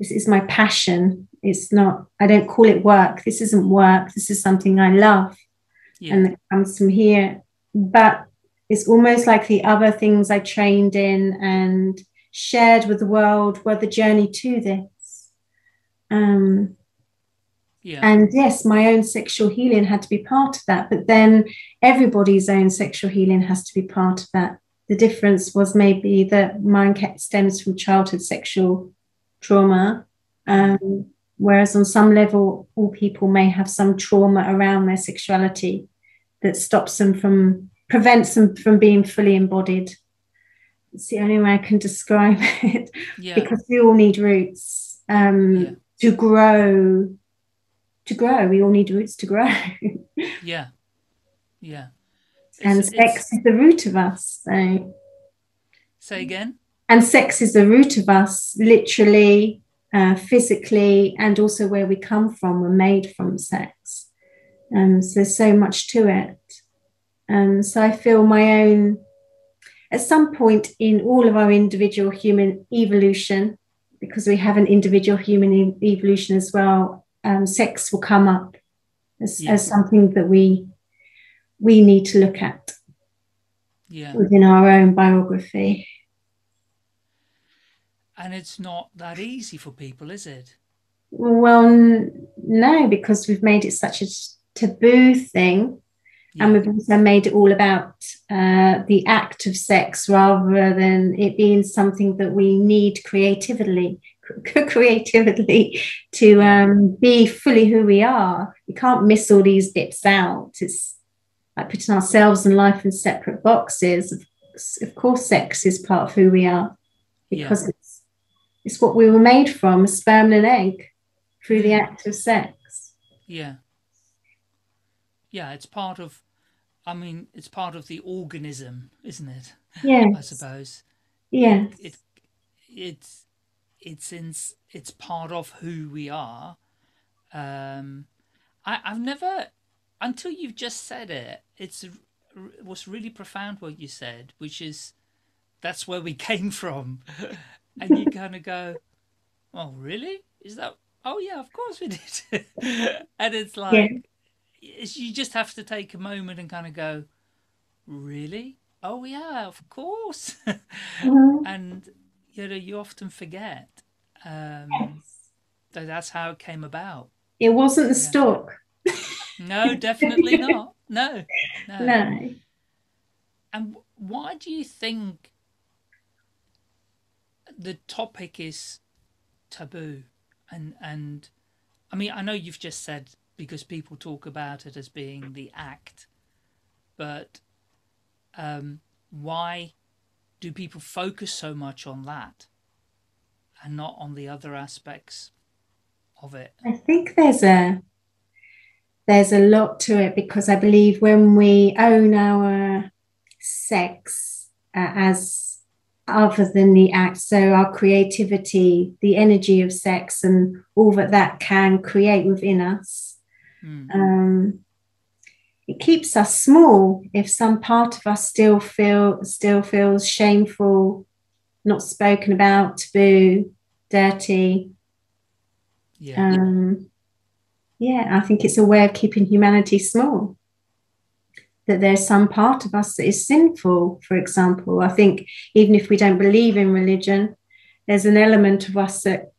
this is my passion. It's not, I don't call it work. This isn't work. This is something I love. Yeah. And it comes from here. But it's almost like the other things I trained in and shared with the world were the journey to this. Um, yeah. And yes, my own sexual healing had to be part of that. But then everybody's own sexual healing has to be part of that. The difference was maybe that mine stems from childhood sexual trauma. Um, whereas on some level, all people may have some trauma around their sexuality that stops them from, prevents them from being fully embodied. It's the only way I can describe it. Yeah. Because we all need roots um, yeah. to grow, to grow. We all need roots to grow. Yeah, yeah. And it's, sex it's... is the root of us. So. Say again? And sex is the root of us, literally. Uh, physically, and also where we come from. We're made from sex. Um, so there's so much to it. Um, so I feel my own, at some point in all of our individual human evolution, because we have an individual human e- evolution as well, um, sex will come up as, yeah. as something that we we need to look at yeah. within our own biography. And it's not that easy for people, is it? Well, no, because we've made it such a taboo thing. Yeah. And we've also made it all about uh, the act of sex rather than it being something that we need creatively, creatively to um, be fully who we are. We can't miss all these bits out. It's like putting ourselves and life in separate boxes. Of course, sex is part of who we are because yeah. it's It's what we were made from, a sperm and an egg, through the act of sex. Yeah. Yeah, it's part of, I mean, it's part of the organism, isn't it? Yeah. I suppose. Yeah. It, it, it's, it's, in, it's part of who we are. Um, I, I've never, until you've just said it, it's, it was really profound what you said, which is, that's where we came from. And you kind of go, oh, really? Is that? Oh, yeah, of course we did. And it's like, yeah. it's, you just have to take a moment and kind of go, really? Oh, yeah, of course. Mm-hmm. And, you know, you often forget um, yes. that that's how it came about. It wasn't the yeah. stalk. No, definitely not. No, no. No. And why do you think the topic is taboo? And and I mean, I know you've just said because people talk about it as being the act, but um, why do people focus so much on that and not on the other aspects of it? I think there's a there's a lot to it, because I believe when we own our sex uh, as other than the act, so our creativity, the energy of sex and all that that can create within us, mm. um, it keeps us small. If some part of us still feel still feels shameful, not spoken about, taboo, dirty, yeah. um, yeah, I think it's a way of keeping humanity small, that there's some part of us that is sinful, for example. I think even if we don't believe in religion, there's an element of us that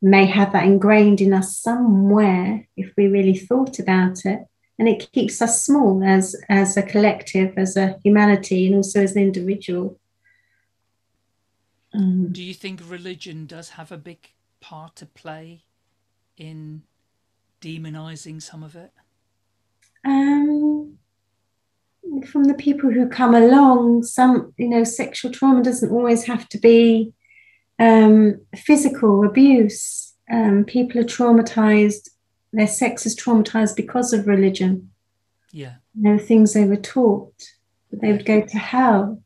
may have that ingrained in us somewhere if we really thought about it. And it keeps us small as, as a collective, as a humanity, and also as an individual. Um, Do you think religion does have a big part to play in demonizing some of it? Um, from the people who come along, some, you know, sexual trauma doesn't always have to be um, physical abuse. Um, people are traumatized. Their sex is traumatized because of religion. Yeah. You know, things they were taught, that they would go to hell.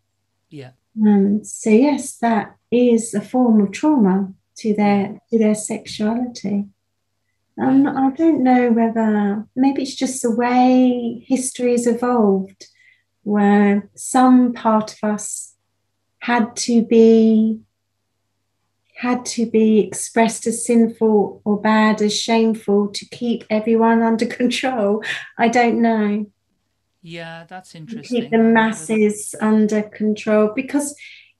Yeah. Um, so yes, that is a form of trauma to their to their sexuality. Um, I don't know whether, maybe it's just the way history has evolved, where some part of us had to be had to be expressed as sinful or bad, as shameful, to keep everyone under control. I don't know. Yeah, that's interesting. To keep the masses under control, because,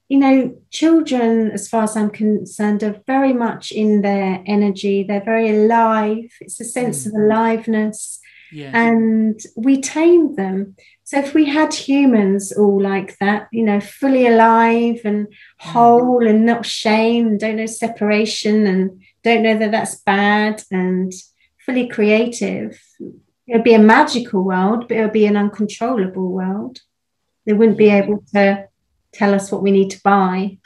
you know, children, as far as I'm concerned, are very much in their energy. They're very alive. It's a sense mm. of aliveness. Yeah. And we tame them. So if we had humans all like that, you know, fully alive and whole mm. and not shame, don't know separation and don't know that that's bad and fully creative, it would be a magical world, but it would be an uncontrollable world. They wouldn't be able to tell us what we need to buy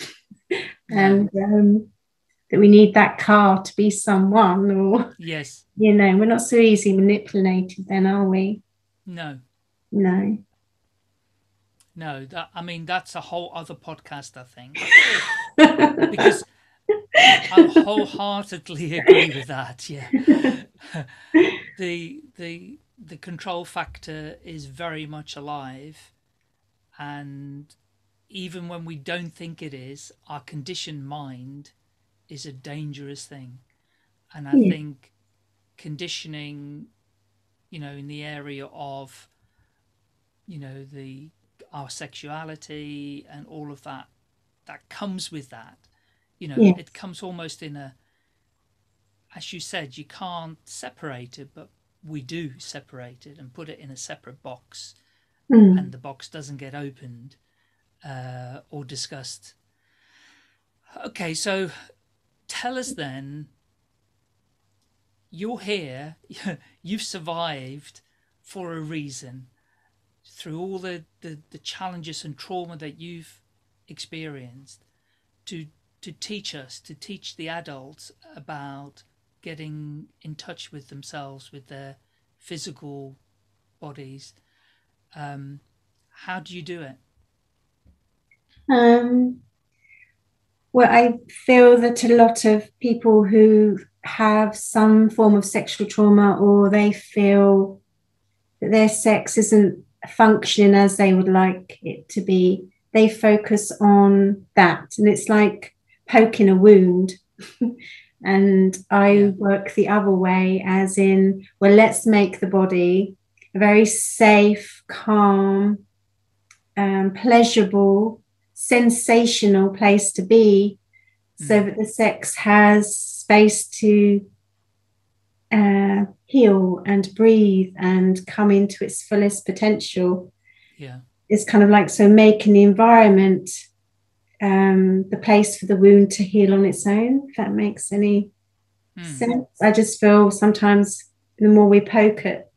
and um, that we need that car to be someone, or, yes, you know, we're not so easily manipulated then, are we? No. No. No, that, I mean, that's a whole other podcast, I think, because I wholeheartedly agree with that, yeah. the, the, the control factor is very much alive, and even when we don't think it is, our conditioned mind is a dangerous thing. And I yeah. think conditioning, you know, in the area of, you know, the our sexuality and all of that, that comes with that. You know, yeah. it comes almost in a, as you said, you can't separate it, but we do separate it and put it in a separate box, mm. and the box doesn't get opened uh, or discussed. Okay, so tell us then, you're here, you've survived for a reason, through all the, the, the challenges and trauma that you've experienced, to to teach us, to teach the adults about getting in touch with themselves, with their physical bodies. Um, how do you do it? Um, well, I feel that a lot of people who have some form of sexual trauma, or they feel that their sex isn't functioning as they would like it to be, they focus on that. And it's like poking a wound. And I yeah. work the other way, as in, well, let's make the body a very safe, calm, um, pleasurable, sensational place to be, mm. so that the sex has space to uh, heal and breathe and come into its fullest potential. Yeah, it's kind of like, so making the environment Um, the place for the wound to heal on its own, if that makes any mm. sense. I just feel sometimes the more we poke at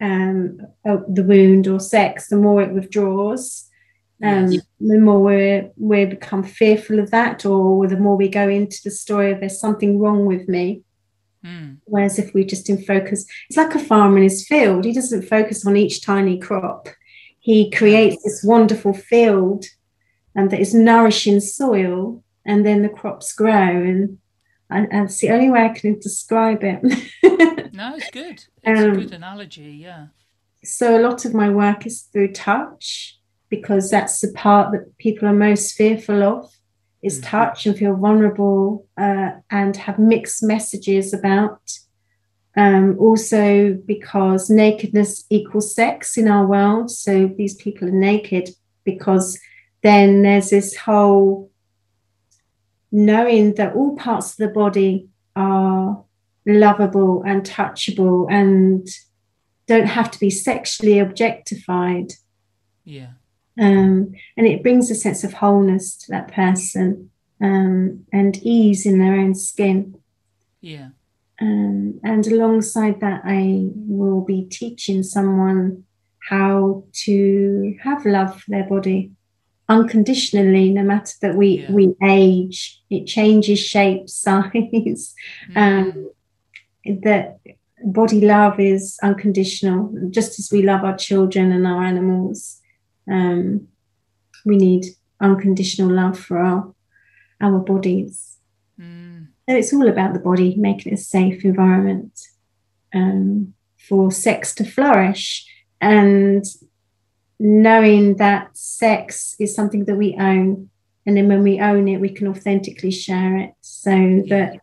um, the wound or sex, the more it withdraws. Um, yes. The more we're, we become fearful of that, or the more we go into the story of there's something wrong with me. Mm. Whereas if we just in focus, it's like a farmer in his field. He doesn't focus on each tiny crop. He creates this wonderful field, and that is nourishing soil, and then the crops grow, and, and that's the only way I can describe it. No, it's good. It's um, a good analogy, yeah. So a lot of my work is through touch, because that's the part that people are most fearful of, is mm-hmm. touch, and feel vulnerable uh, and have mixed messages about Um, also because nakedness equals sex in our world. So these people are naked because then there's this whole knowing that all parts of the body are lovable and touchable and don't have to be sexually objectified. Yeah. Um, and it brings a sense of wholeness to that person, um, and ease in their own skin. Yeah. Um, and alongside that, I will be teaching someone how to have love for their body unconditionally, no matter that we, yeah. we age, it changes shape, size. Mm-hmm. um, that body love is unconditional, just as we love our children and our animals. Um, we need unconditional love for our, our bodies. Mm. So it's all about the body, making it a safe environment um, for sex to flourish, and knowing that sex is something that we own, and then when we own it, we can authentically share it, so yeah. that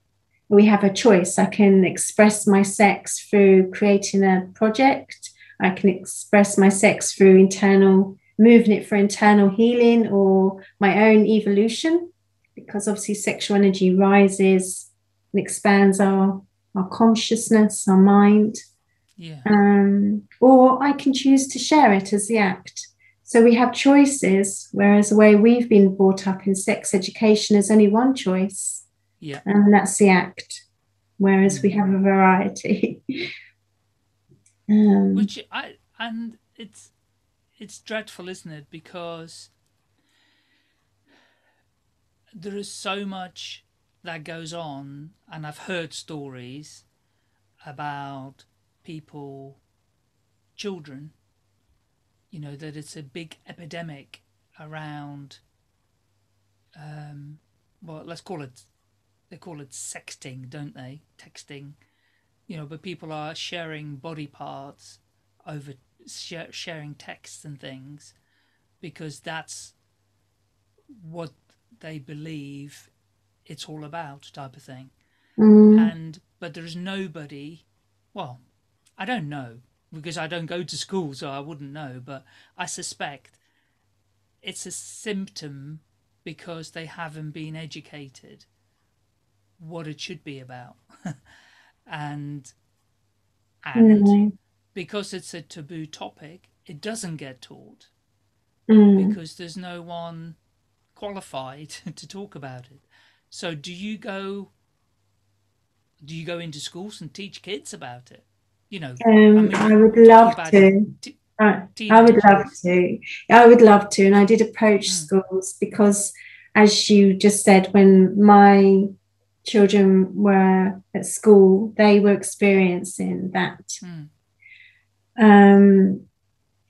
we have a choice. I can express my sex through creating a project. I can express my sex through internal, moving it for internal healing or my own evolution. Because obviously sexual energy rises and expands our, our consciousness, our mind. Yeah. Um, or I can choose to share it as the act. So we have choices, whereas the way we've been brought up in sex education is only one choice. Yeah. And that's the act, whereas we have a variety. um, Which I and it's it's dreadful, isn't it? Because there is so much that goes on, and I've heard stories about people, children, you know, that it's a big epidemic around, um, well, let's call it, they call it sexting, don't they? Texting, you know, but people are sharing body parts over, sh sharing texts and things, because that's what they believe it's all about, type of thing. Mm. And but there is nobody, well, I don't know, because I don't go to school, so I wouldn't know, but I suspect it's a symptom because they haven't been educated what it should be about. and and mm. because it's a taboo topic, it doesn't get taught, mm. because there's no one qualified to talk about it. So do you go do you go into schools and teach kids about it? You know, um, I, mean, I would love to. I, I would love to. I would love to. And I did approach mm. schools, because as you just said, when my children were at school, they were experiencing that. Mm. Um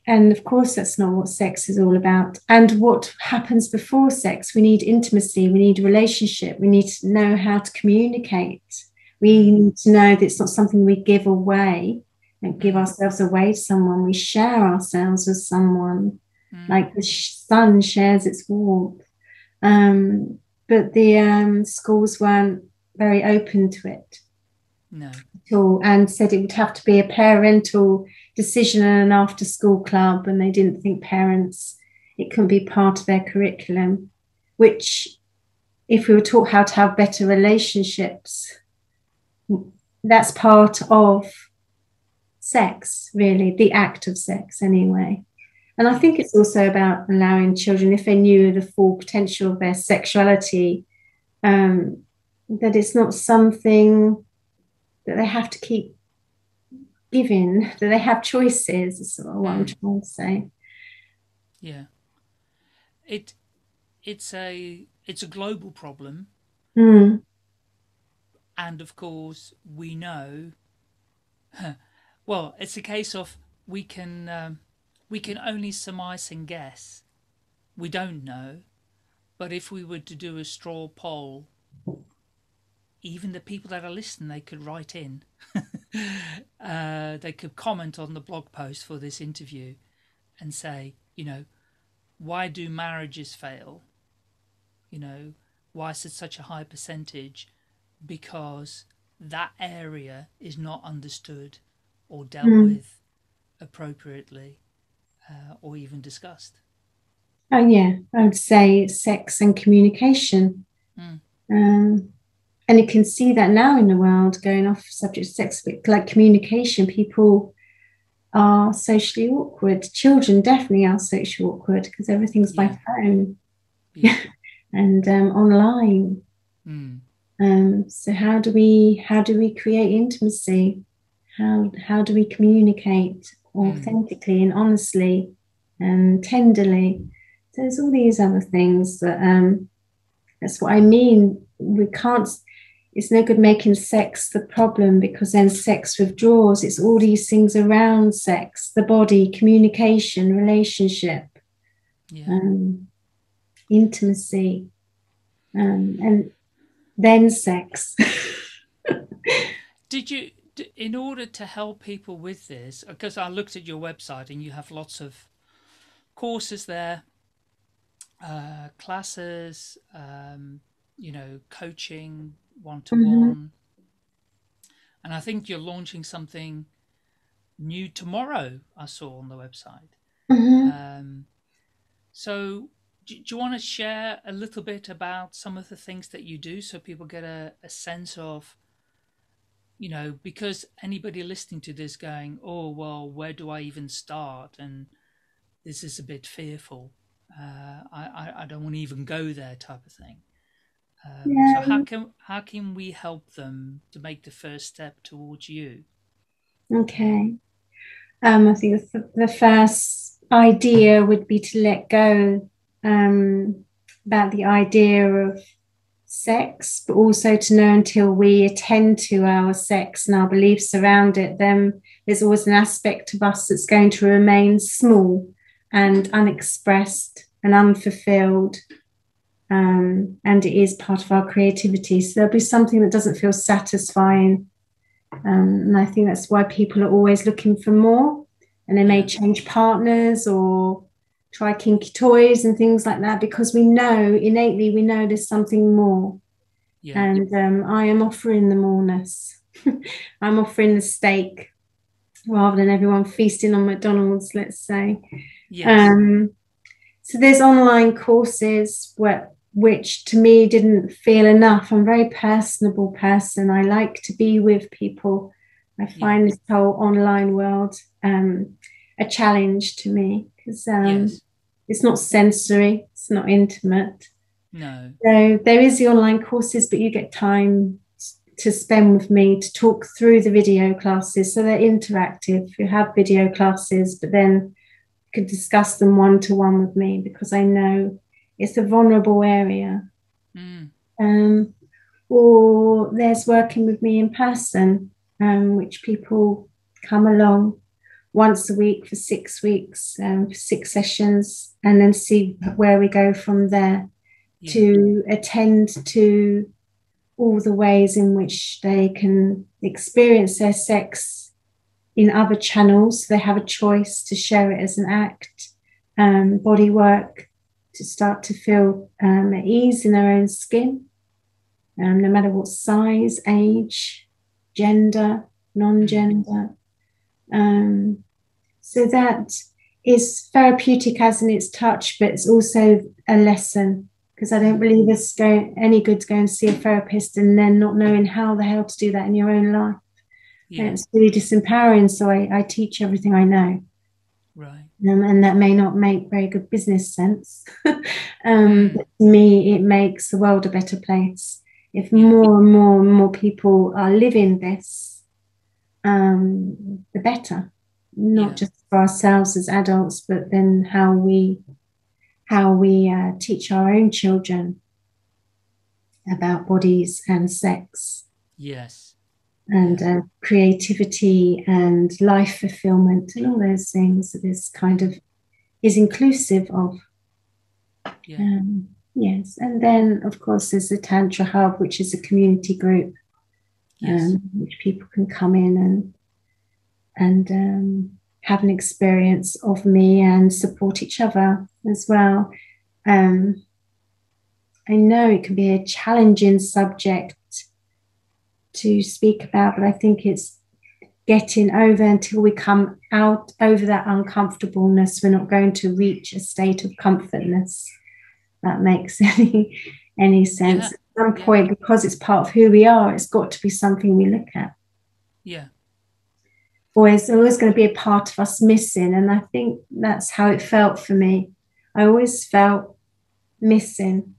And of course, that's not what sex is all about. And what happens before sex? We need intimacy. We need a relationship. We need to know how to communicate. We need to know that it's not something we give away and give ourselves away to someone. We share ourselves with someone, mm. like the sun shares its warmth. Um, but the um, schools weren't very open to it. No. At all, and said it would have to be a parental decision and an after school club, and they didn't think parents, it couldn't be part of their curriculum, which if we were taught how to have better relationships, that's part of sex, really, the act of sex anyway. And I think it's also about allowing children, if they knew the full potential of their sexuality, um, that it's not something that they have to keep giving, that they have choices, is sort of what I'm trying to say. Yeah. It it's a it's a global problem. Mm. And of course we know, well, it's a case of we can um, we can only surmise and guess. We don't know. But if we were to do a straw poll, even the people that are listening, they could write in. uh, they could comment on the blog post for this interview and say, you know, why do marriages fail? You know, why is it such a high percentage? Because that area is not understood or dealt mm. with appropriately uh, or even discussed? Oh, yeah, I would say sex and communication. Mm. Um, and you can see that now in the world, going off subject of sex, but like communication, people are socially awkward. Children definitely are socially awkward because everything's yeah. by phone yeah. and um, online. Mm. Um, so how do we how do we create intimacy? How how do we communicate authentically mm. and honestly and tenderly? So there's all these other things that um, that's what I mean. We can't. It's no good making sex the problem because then sex withdraws. It's all these things around sex, the body, communication, relationship, yeah. um, intimacy, um, and then sex. Did you, in order to help people with this, because I looked at your website and you have lots of courses there, uh, classes, um, you know, coaching, one-to-one, mm-hmm. and I think you're launching something new tomorrow, I saw on the website. Mm-hmm. um, so do, do you want to share a little bit about some of the things that you do so people get a, a sense of, you know, because anybody listening to this going, oh, well, where do I even start? And this is a bit fearful. Uh, I, I, I don't want to even go there type of thing. Um, yeah. So how can how can we help them to make the first step towards you? Okay, um, I think the, the first idea would be to let go um, about the idea of sex, but also to know until we attend to our sex and our beliefs around it, then there's always an aspect of us that's going to remain small and unexpressed and unfulfilled. Um, and it is part of our creativity, so there'll be something that doesn't feel satisfying, um, and I think that's why people are always looking for more, and they may change partners or try kinky toys and things like that, because we know innately we know there's something more. Yeah. And um, I am offering the moreness. I'm offering the steak rather than everyone feasting on McDonald's, let's say. Yes. um, so there's online courses where which to me didn't feel enough. I'm a very personable person. I like to be with people. I find yes. this whole online world um, a challenge to me because um, yes. it's not sensory. It's not intimate. No. So there is the online courses, but you get time to spend with me to talk through the video classes. So they're interactive. You have video classes, but then could discuss them one-to-one with me because I know it's a vulnerable area. Mm. Um, or there's working with me in person, um, which people come along once a week for six weeks, um, for six sessions, and then see where we go from there yeah. to attend to all the ways in which they can experience their sex in other channels. They have a choice to share it as an act, um, body work, to start to feel um, at ease in their own skin, um, no matter what size, age, gender, non-gender. Um, so that is therapeutic as in its touch, but it's also a lesson, because I don't believe it's go- any good to go and see a therapist and then not knowing how the hell to do that in your own life. Yeah. And it's really disempowering, so I, I teach everything I know. Right. Um, and that may not make very good business sense. um, mm. But to me, it makes the world a better place. If yeah. more and more and more people are living this, um, the better. Not yeah. just for ourselves as adults, but then how we, how we uh, teach our own children about bodies and sex. Yes. And uh, creativity and life fulfillment and all those things that this kind of is inclusive of. Yeah. Um, yes. And then, of course, there's the Tantra Hub, which is a community group, yes. um, which people can come in and and um, have an experience of me and support each other as well. Um, I know it can be a challenging subject to speak about, but I think it's getting over, until we come out over that uncomfortableness, we're not going to reach a state of comfortness. That makes any any sense. Yeah. At some point, yeah. because it's part of who we are, it's got to be something we look at. Yeah. Or it's always going to be a part of us missing. And I think that's how it felt for me. I always felt missing,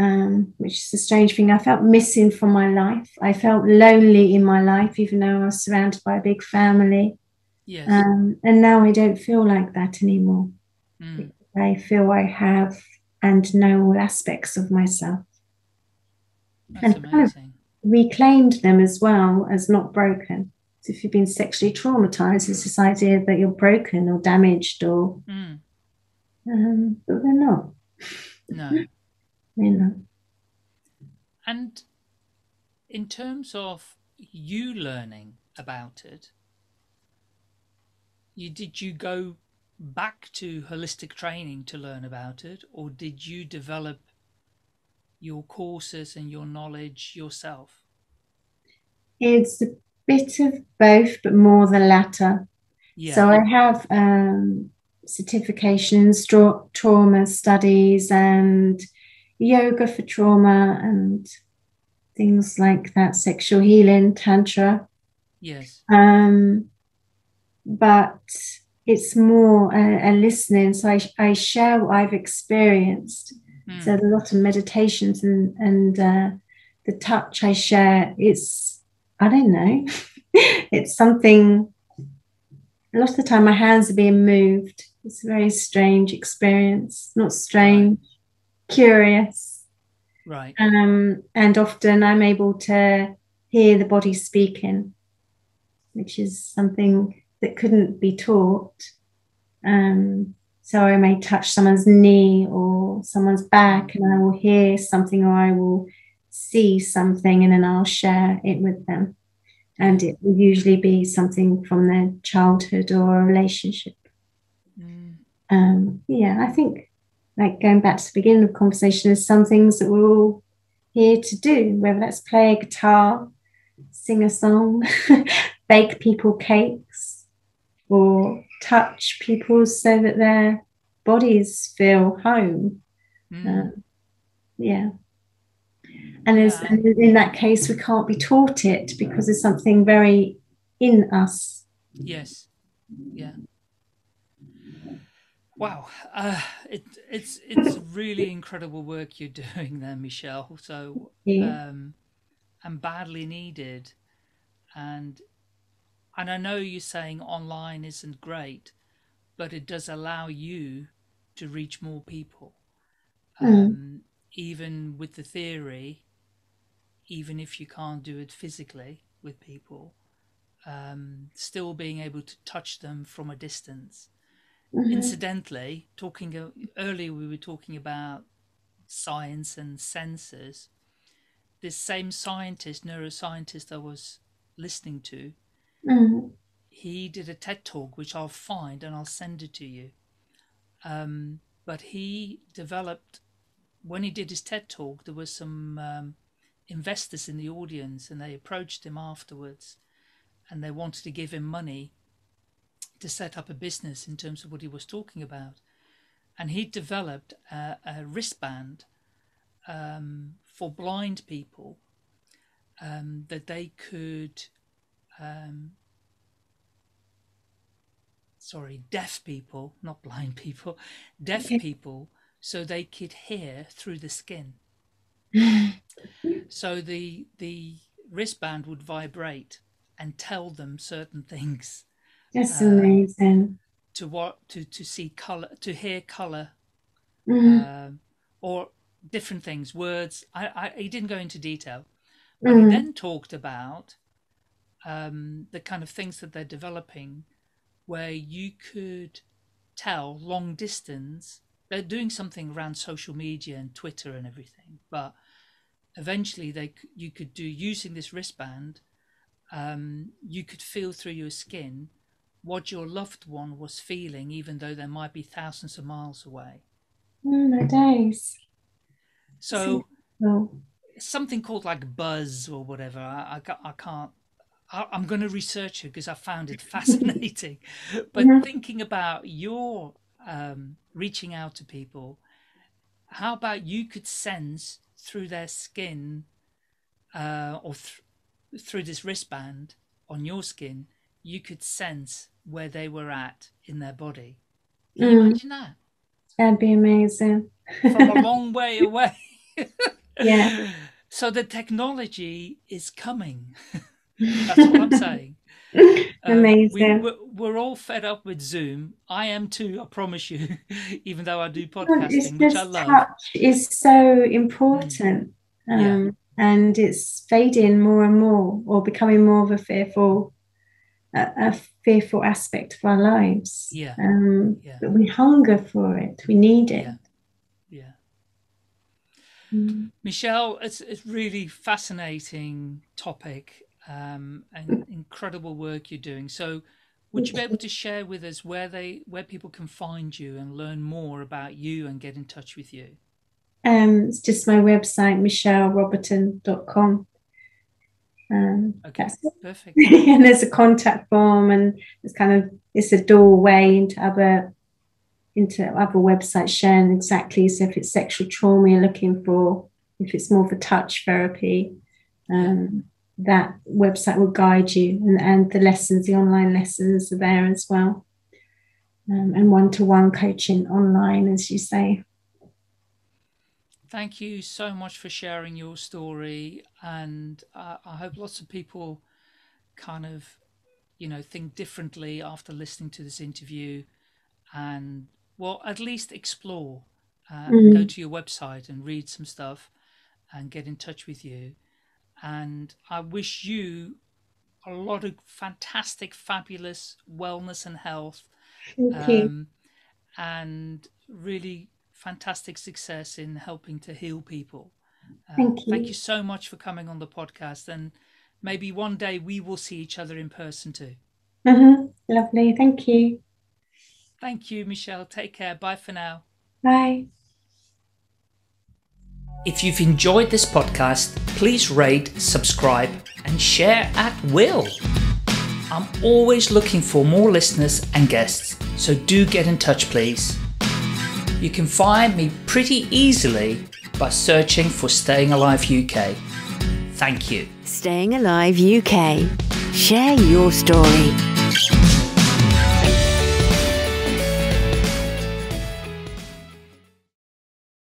um, which is a strange thing. I felt missing from my life. I felt lonely in my life, even though I was surrounded by a big family. Yes. Um, and now I don't feel like that anymore. Mm. I feel I have and know all aspects of myself. That's and amazing. Kind of reclaimed them as well as not broken. So if you've been sexually traumatized, it's this idea that you're broken or damaged or mm. um, but they're not. No. They're not. And in terms of you learning about it, you did you go back to holistic training to learn about it, or did you develop your courses and your knowledge yourself? It's a bit of both, but more the latter. Yeah. So I have um, certifications, tra- trauma studies and yoga for trauma and things like that, sexual healing, tantra. Yes. Um, but it's more a, a listening. So I, I share what I've experienced. Mm. So a lot of meditations and, and uh, the touch I share, it's, I don't know, it's something, a lot of the time my hands are being moved. It's a very strange experience, not strange, right. Curious. Right. Um, and often I'm able to hear the body speaking, which is something that couldn't be taught. Um, so I may touch someone's knee or someone's back and I will hear something or I will see something and then I'll share it with them. And it will usually be something from their childhood or a relationship. Mm. Um, yeah, I think, like going back to the beginning of the conversation, there's some things that we're all here to do, whether that's play a guitar, sing a song, bake people cakes, or touch people so that their bodies feel home. Mm. Uh, yeah. And, yeah. and in that case, we can't be taught it because it's something very in us. Yes. Yeah. Wow. Uh, it, it's, it's really incredible work you're doing there, Michelle. So, yeah. um, and badly needed. And And I know you're saying online isn't great, but it does allow you to reach more people. Mm. Um, even with the theory, even if you can't do it physically with people, um, still being able to touch them from a distance. Mm-hmm. Incidentally, talking uh, earlier, we were talking about science and senses. This same scientist, neuroscientist I was listening to, Mm-hmm. he did a TED talk, which I'll find and I'll send it to you. Um, but he developed, when he did his TED talk, there were some um, investors in the audience and they approached him afterwards and they wanted to give him money to set up a business in terms of what he was talking about. And he developed a, a wristband um, for blind people um, that they could... Um, sorry, deaf people, not blind people, deaf people, so they could hear through the skin. So the the wristband would vibrate and tell them certain things. That's uh, amazing. To what to to see color, to hear color, mm-hmm. uh, or different things, words. I, I he didn't go into detail, but mm-hmm. he then talked about. Um, the kind of things that they're developing where you could tell long distance. They're doing something around social media and Twitter and everything, but eventually they you could do using this wristband, um, you could feel through your skin what your loved one was feeling, even though they might be thousands of miles away. Oh, my days. So, so something called like Buzz or whatever. I, I, I can't, I, I'm going to research it because I found it fascinating. But yeah. Thinking about your um, reaching out to people, how about you could sense through their skin uh, or th through this wristband on your skin, you could sense where they were at in their body. Can you mm. imagine that? That'd be amazing. From a long way away. Yeah. So the technology is coming. That's what I'm saying. Amazing. Uh, we, we're all fed up with Zoom. I am too, I promise you, even though I do podcasting, which I love. Touch is so important. Mm. Um, yeah. And it's fading more and more, or becoming more of a fearful a, a fearful aspect of our lives. Yeah. Um, yeah. But we hunger for it. We need it. Yeah. Mm. Michelle, it's it's really fascinating topic, um, and incredible work you're doing. So, would you be able to share with us where they where people can find you and learn more about you and get in touch with you? Um, it's just my website, michelle roberton dot com. Um, okay, that's perfect. And there's a contact form, and it's kind of it's a doorway into other. into other websites sharing exactly, so if it's sexual trauma you're looking for, if it's more for touch therapy, um, that website will guide you, and, and the lessons, the online lessons are there as well, um, and one-to-one coaching online, as you say. Thank you so much for sharing your story, and uh, I hope lots of people kind of, you know, think differently after listening to this interview, and well, at least explore, uh, mm. go to your website and read some stuff and get in touch with you. And I wish you a lot of fantastic, fabulous wellness and health, um, and really fantastic success in helping to heal people. Um, thank you. Thank you so much for coming on the podcast. And maybe one day we will see each other in person too. Mm-hmm. Lovely. Thank you. Thank you, Michelle. Take care. Bye for now. Bye. If you've enjoyed this podcast, please rate, subscribe, and share at will. I'm always looking for more listeners and guests, so do get in touch, please. You can find me pretty easily by searching for Staying Alive U K. Thank you. Staying Alive U K. Share your story.